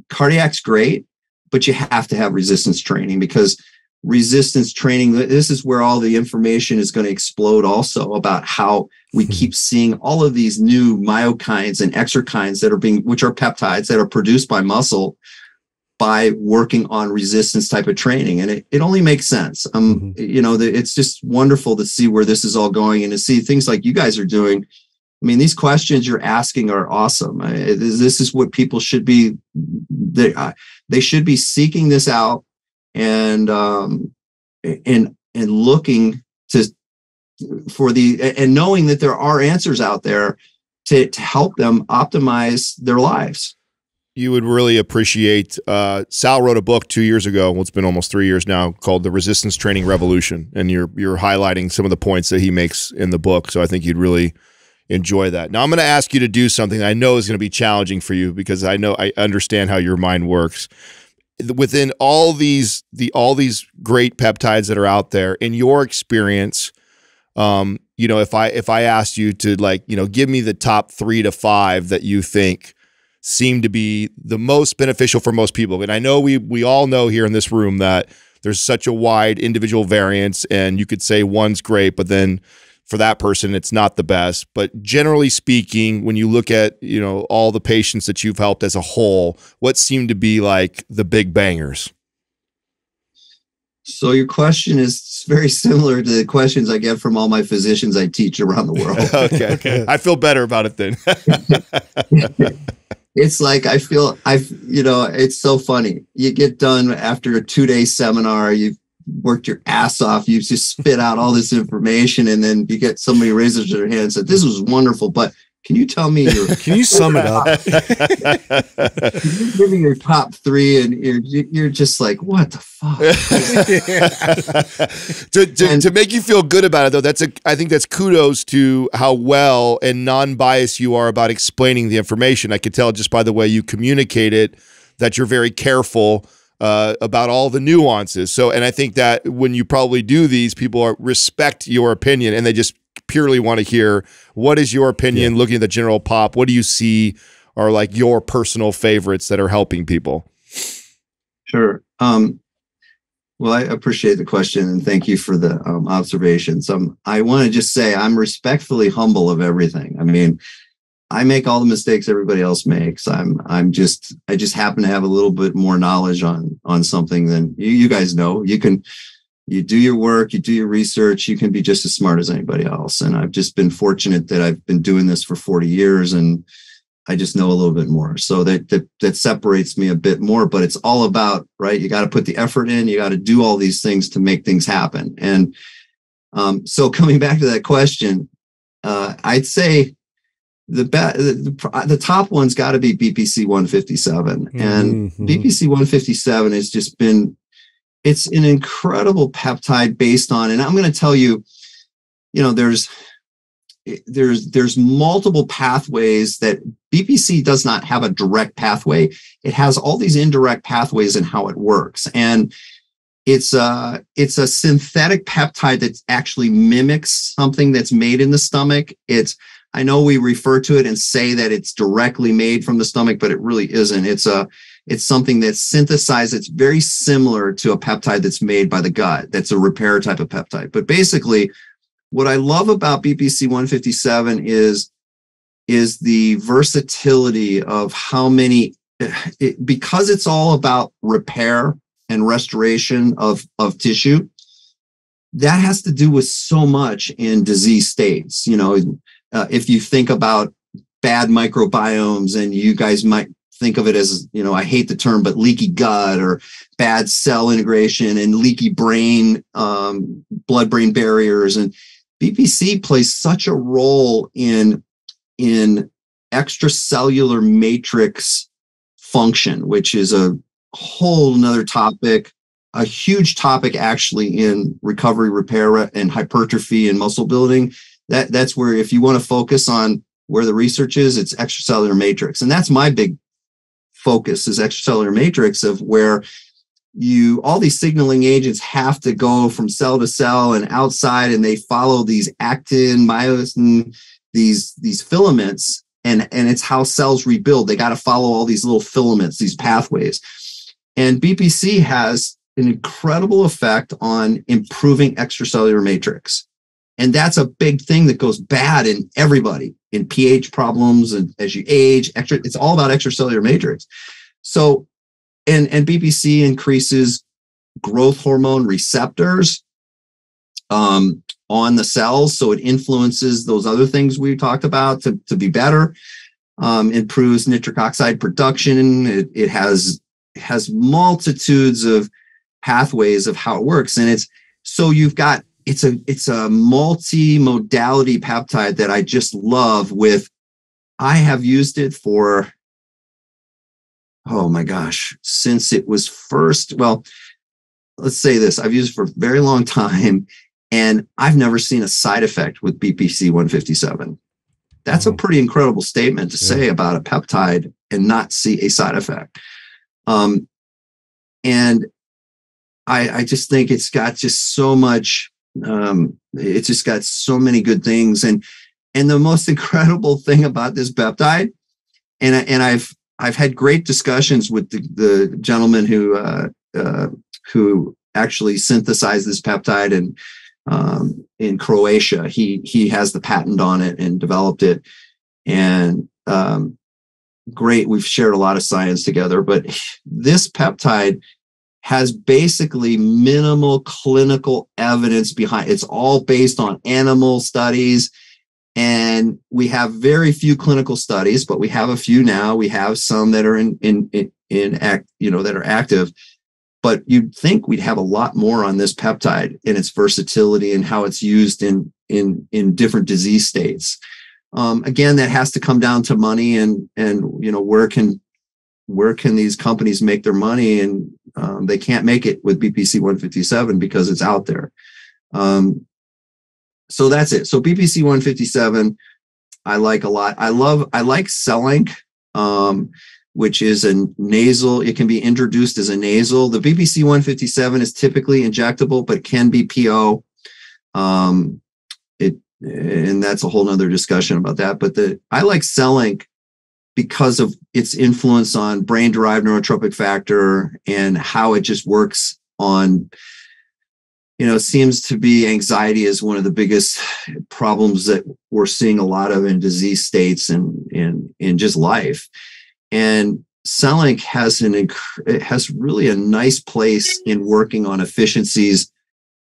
cardiac's great, but you have to have resistance training because resistance training, this is where all the information is going to explode also about how we keep seeing all of these new myokines and exokines that are being, which are peptides that are produced by muscle by working on resistance type of training. And it only makes sense. You know, it's just wonderful to see where this is all going and to see things like you guys are doing. I mean, these questions you're asking are awesome. This is what people should be, they should be seeking this out and looking for knowing that there are answers out there to help them optimize their lives. You would really appreciate, Sal wrote a book 2 years ago, well, it's been almost 3 years now, called The Resistance Training Revolution. And you're highlighting some of the points that he makes in the book. So I think you'd really enjoy that. Now I'm going to ask you to do something I know is going to be challenging for you, because I know, I understand how your mind works. Within all these, all these great peptides that are out there, in your experience, you know, if I asked you to, like, you know, give me the top 3 to 5 that you think seem to be the most beneficial for most people. And I know we all know here in this room that there's such a wide individual variance, and you could say one's great, but then for that person, it's not the best. But generally speaking, when you look at, you know, all the patients that you've helped as a whole, what seem to be like the big bangers? So your question is very similar to the questions I get from all my physicians I teach around the world. Okay. I feel better about it then. It's like, you know, it's so funny. You get done after a 2-day seminar, you've worked your ass off, you just spit out all this information, and then you get somebody raises their hand and said, "This was wonderful, but can you tell me your can you sum it up?" You're giving your top 3, and you're just like, what the fuck? To make you feel good about it though, that's I think that's kudos to how well and non-biased you are about explaining the information. I could tell just by the way you communicate it that you're very careful about all the nuances. So, and I think that when you probably do these, people respect your opinion, and they just purely want to hear, what is your opinion? Yeah. Looking at the general pop, what do you see are like your personal favorites that are helping people? Sure. Well, I appreciate the question, and thank you for the observations. I want to just say I'm respectfully humble of everything. I mean, I make all the mistakes everybody else makes. I just happen to have a little bit more knowledge on something than you guys know. You do your work, you do your research, you can be just as smart as anybody else. And I've just been fortunate that I've been doing this for 40 years and I just know a little bit more. So that separates me a bit more, but it's all about, right? You got to put the effort in, you got to do all these things to make things happen. And so coming back to that question, I'd say the top one's got to be BPC 157. And BPC 157 has just been, it's an incredible peptide based on, and I'm going to tell you, you know, there's multiple pathways that BPC does not have a direct pathway. It has all these indirect pathways in how it works. And it's a synthetic peptide that actually mimics something that's made in the stomach. I know we refer to it and say that it's directly made from the stomach, but it really isn't. It's something that's synthesized. It's very similar to a peptide that's made by the gut. That's a repair type of peptide. But basically, what I love about BPC 157 is the versatility of how many, because it's all about repair and restoration of tissue, that has to do with so much in disease states. You know, if you think about bad microbiomes, and you guys might think of it as, you know, I hate the term, but leaky gut or bad cell integration and leaky brain, blood-brain barriers. And BPC plays such a role in extracellular matrix function, which is a whole nother topic, a huge topic actually in recovery, repair, and hypertrophy and muscle building. That's where, if you want to focus on where the research is, it's extracellular matrix. And that's my big focus, is extracellular matrix, of where all these signaling agents have to go from cell to cell and outside, and they follow these actin, myosin, these filaments, and it's how cells rebuild. They got to follow all these little filaments, these pathways. And BPC has an incredible effect on improving extracellular matrix. And that's a big thing that goes bad in everybody, in pH problems, and as you age, it's all about extracellular matrix. So, and BPC increases growth hormone receptors on the cells. So it influences those other things we talked about to be better, improves nitric oxide production. It has multitudes of pathways of how it works. And it's a multi-modality peptide that I just love with, I have used it for, oh my gosh, since it was first, well, let's say this, I've used it for a very long time, and I've never seen a side effect with BPC 157. That's a pretty incredible statement to say about a peptide and not see a side effect. And I just think it's got just so much, it's just got so many good things. And the most incredible thing about this peptide, and I've had great discussions with the gentleman who actually synthesized this peptide, and in Croatia, he has the patent on it and developed it. And great, we've shared a lot of science together, but this peptide has basically minimal clinical evidence behind it. It's all based on animal studies, and we have very few clinical studies, but we have a few now. We have some that are that are active. But you'd think we'd have a lot more on this peptide and its versatility and how it's used in different disease states. Again, that has to come down to money and you know, where can these companies make their money? And they can't make it with BPC 157 because it's out there. So that's it. So BPC 157, I like a lot. I like Selank, which is a nasal. It can be introduced as a nasal. The BPC 157 is typically injectable, but can be PO. And that's a whole nother discussion about that. But I like Selank because of its influence on brain-derived neurotropic factor and how it just works on, you know, it seems to be anxiety is one of the biggest problems that we're seeing a lot of in disease states and in just life. And Selank has really a nice place in working on efficiencies,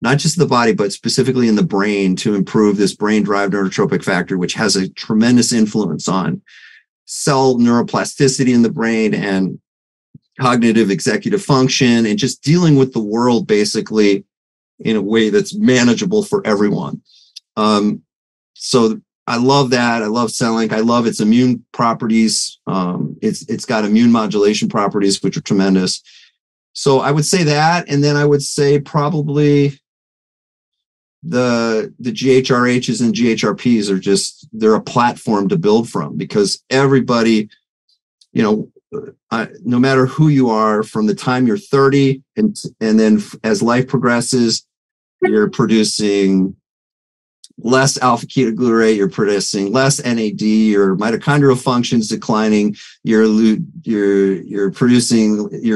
not just the body, but specifically in the brain, to improve this brain-derived neurotropic factor, which has a tremendous influence on cell neuroplasticity in the brain and cognitive executive function, and just dealing with the world basically in a way that's manageable for everyone. So I love that. I love Selank. I love its immune properties. It's got immune modulation properties, which are tremendous. So I would say that, and then I would say probably the GHRHs and GHRPs are just, they're a platform to build from, because everybody, you know, no matter who you are, from the time you're 30 and then as life progresses, you're producing less alpha-ketoglutarate, you're producing less NAD, your mitochondrial function's declining, you're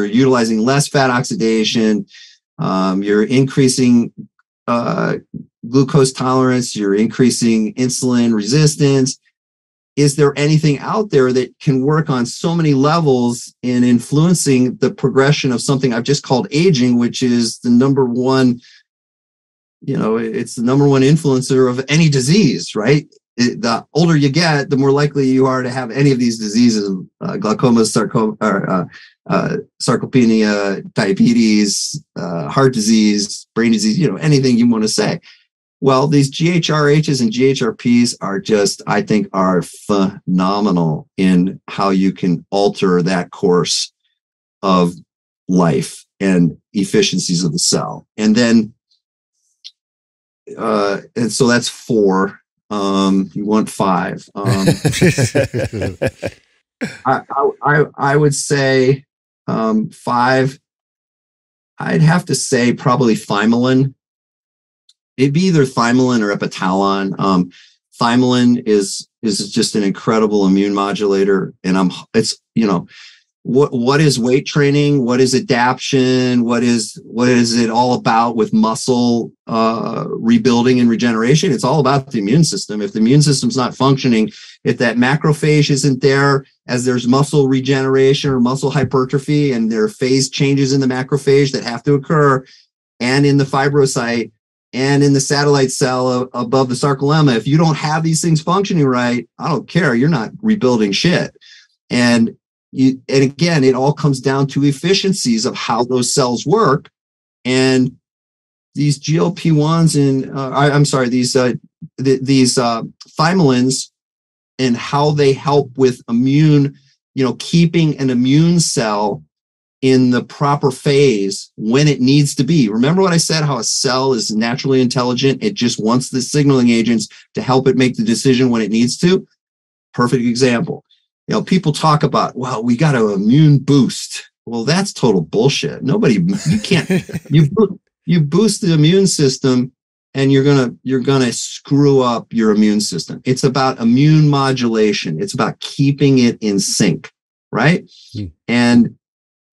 utilizing less fat oxidation, you're increasing glucose tolerance, you're increasing insulin resistance. Is there anything out there that can work on so many levels in influencing the progression of something I've just called aging, which is the number one, you know, it's the number one influencer of any disease, right? The older you get, the more likely you are to have any of these diseases, glaucoma, sarcoma, or sarcopenia, diabetes, heart disease, brain disease, you know, anything you want to say. Well, these GHRHs and GHRPs are just, I think, are phenomenal in how you can alter that course of life and efficiencies of the cell. And then, and so that's 4. You want 5. I would say 5. I'd have to say probably thymalin. It'd be either thymalin or epitalon. Thymalin is just an incredible immune modulator, and it's, you know, what is weight training? What is adaption? What is it all about with muscle rebuilding and regeneration? It's all about the immune system. If the immune system's not functioning, if that macrophage isn't there, as there's muscle regeneration or muscle hypertrophy, and there are phase changes in the macrophage that have to occur, and in the fibrocyte, and in the satellite cell above the sarcolemma, if you don't have these things functioning right, I don't care, you're not rebuilding shit. And again, it all comes down to efficiencies of how those cells work. And these GLP-1s and these thymalins, and how they help with immune, keeping an immune cell in the proper phase when it needs to be. Remember what I said, how a cell is naturally intelligent. It just wants the signaling agents to help it make the decision when it needs to. Perfect example. People talk about, well, we got an immune boost. Well, that's total bullshit. You boost the immune system, and you're gonna screw up your immune system. It's about immune modulation. It's about keeping it in sync, right? Mm. And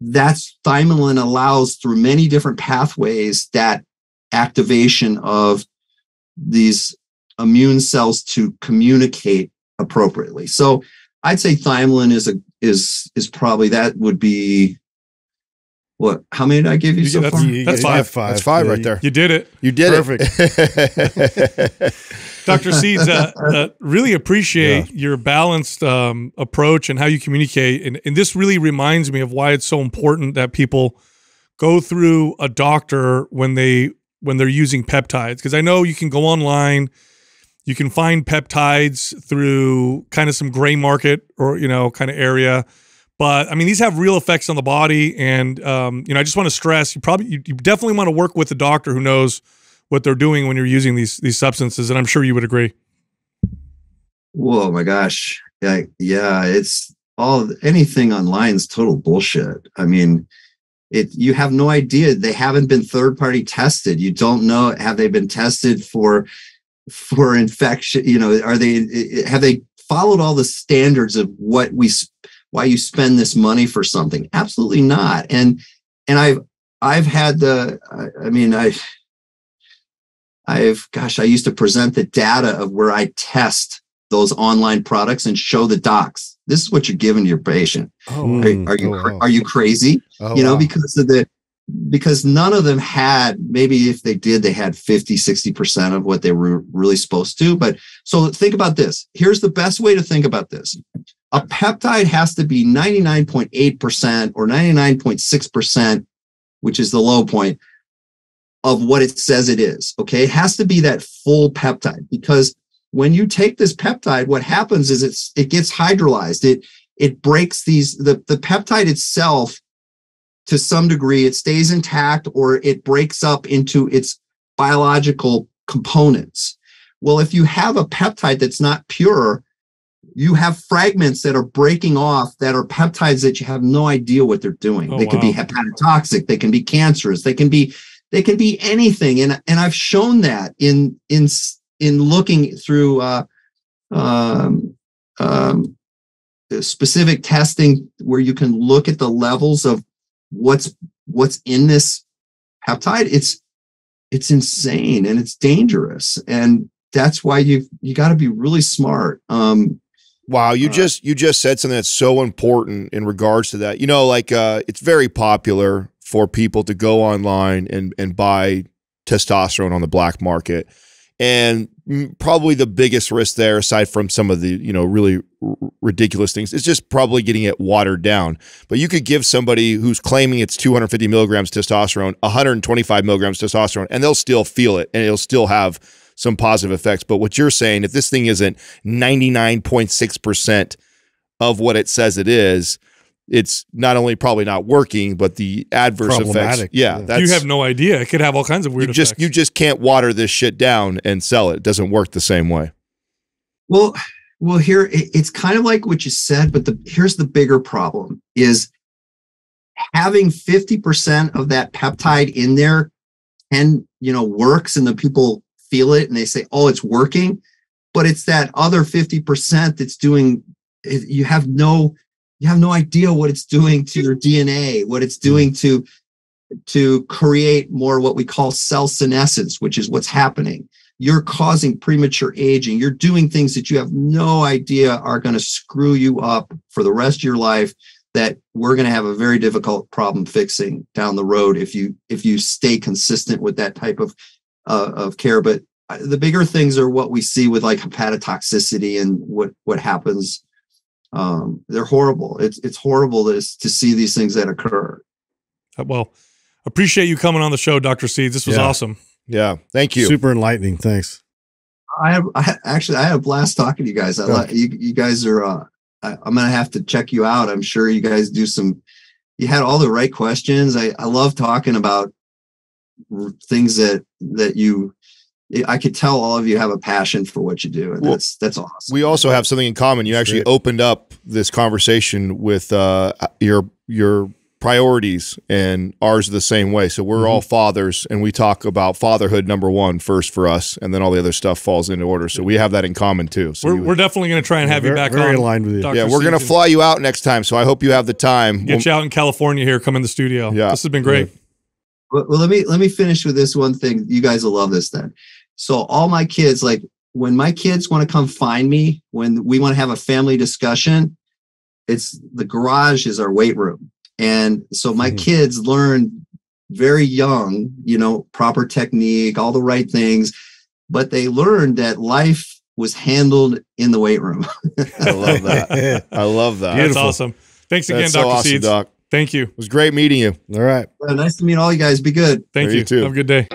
that's thymalin allows through many different pathways that activation of these immune cells to communicate appropriately. So I'd say thymalin is probably, that would be what? How many did I give you so far? That's five. That's five right there. You did it. You did it. Perfect. Dr. Seeds, really appreciate your balanced approach and how you communicate. And this really reminds me of why it's so important that people go through a doctor when they're using peptides. Because I know you can go online. You can find peptides through kind of some gray market or, kind of area. But I mean, these have real effects on the body. And, I just want to stress, you definitely want to work with a doctor who knows what they're doing when you're using these substances. And I'm sure you would agree. Whoa, my gosh. Yeah. It's anything online is total bullshit. I mean, you have no idea. They haven't been third-party tested. You don't know, have they been tested for infection? Have they followed all the standards of why you spend this money for something? Absolutely not. And I've had I used to present the data of where I test those online products and show the docs. This is what you're giving to your patient. Oh, are you crazy? Oh, wow. Because none of them had, maybe if they did, they had 50, 60% of what they were really supposed to. But so think about this. Here's the best way to think about this. A peptide has to be 99.8% or 99.6%, which is the low point of what it says it is. Okay. It has to be that full peptide, because when you take this peptide, what happens is it gets hydrolyzed. It breaks the peptide itself. To some degree, it stays intact, or it breaks up into its biological components. Well, if you have a peptide that's not pure, you have fragments that are breaking off that are peptides that you have no idea what they're doing. Oh, they could be hepatotoxic. They can be cancerous. They can be anything. And I've shown that in looking through specific testing where you can look at the levels of what's in this peptide. It's insane, and it's dangerous, and that's why you got to be really smart. Wow, you just said something that's so important in regards to that. It's very popular for people to go online and buy testosterone on the black market, and probably the biggest risk there, aside from some of the really ridiculous things, is just probably getting it watered down. But you could give somebody who's claiming it's 250 milligrams testosterone 125 milligrams testosterone, and they'll still feel it, and it'll still have some positive effects. But what you're saying, if this thing isn't 99.6% of what it says it is, it's not only probably not working, but the adverse effects. Yeah, that's, you have no idea. It could have all kinds of weird effects. You just can't water this shit down and sell it. It doesn't work the same way. Well, here it's kind of like what you said, but here's the bigger problem is having 50% of that peptide in there and, works, and the people feel it and they say, oh, it's working. But it's that other 50% that's you have no you have no idea what it's doing to your DNA, what it's doing to create more what we call cell senescence, which is what's happening. You're causing premature aging. You're doing things that you have no idea are going to screw you up for the rest of your life, that we're going to have a very difficult problem fixing down the road if you stay consistent with that type of care. But the bigger things are what we see with like hepatotoxicity and what happens. They're horrible. It's horrible to see these things that occur. Well, appreciate you coming on the show, Dr. Seeds. This was awesome. Yeah. Thank you. Super enlightening. Thanks. I had a blast talking to you guys. You guys are, I'm going to have to check you out. I'm sure you guys do you had all the right questions. I love talking about things I could tell all of you have a passion for what you do. And that's awesome. We also have something in common. You actually opened up this conversation with, your priorities, and ours are the same way. So we're all fathers, and we talk about fatherhood number one first for us, and then all the other stuff falls into order. So we have that in common too. So we're definitely going to try and have you back on. Very aligned with you. Dr. Seeds. We're going to fly you out next time. So I hope you have the time. Get you out in California here. Come in the studio. Yeah. This has been great. Well, let me finish with this one thing. You guys will love this then. So all my kids, like when my kids want to come find me, when we want to have a family discussion, it's the garage is our weight room. And so my kids learn very young, proper technique, all the right things, but they learned that life was handled in the weight room. I love that. I love that. Beautiful. That's awesome. Thanks again, Dr. Awesome, Seeds. Doc. Thank you. It was great meeting you. All right. Well, nice to meet all you guys. Be good. Thank you. You too. Have a good day.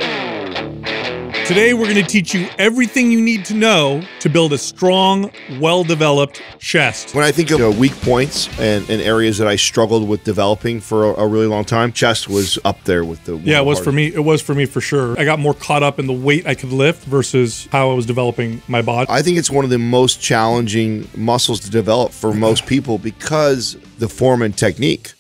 Today, we're going to teach you everything you need to know to build a strong, well-developed chest. When I think of weak points and areas that I struggled with developing for a really long time, chest was up there with the... Yeah, it was for me. It was for me for sure. I got more caught up in the weight I could lift versus how I was developing my body. I think it's one of the most challenging muscles to develop for most people because the form and technique.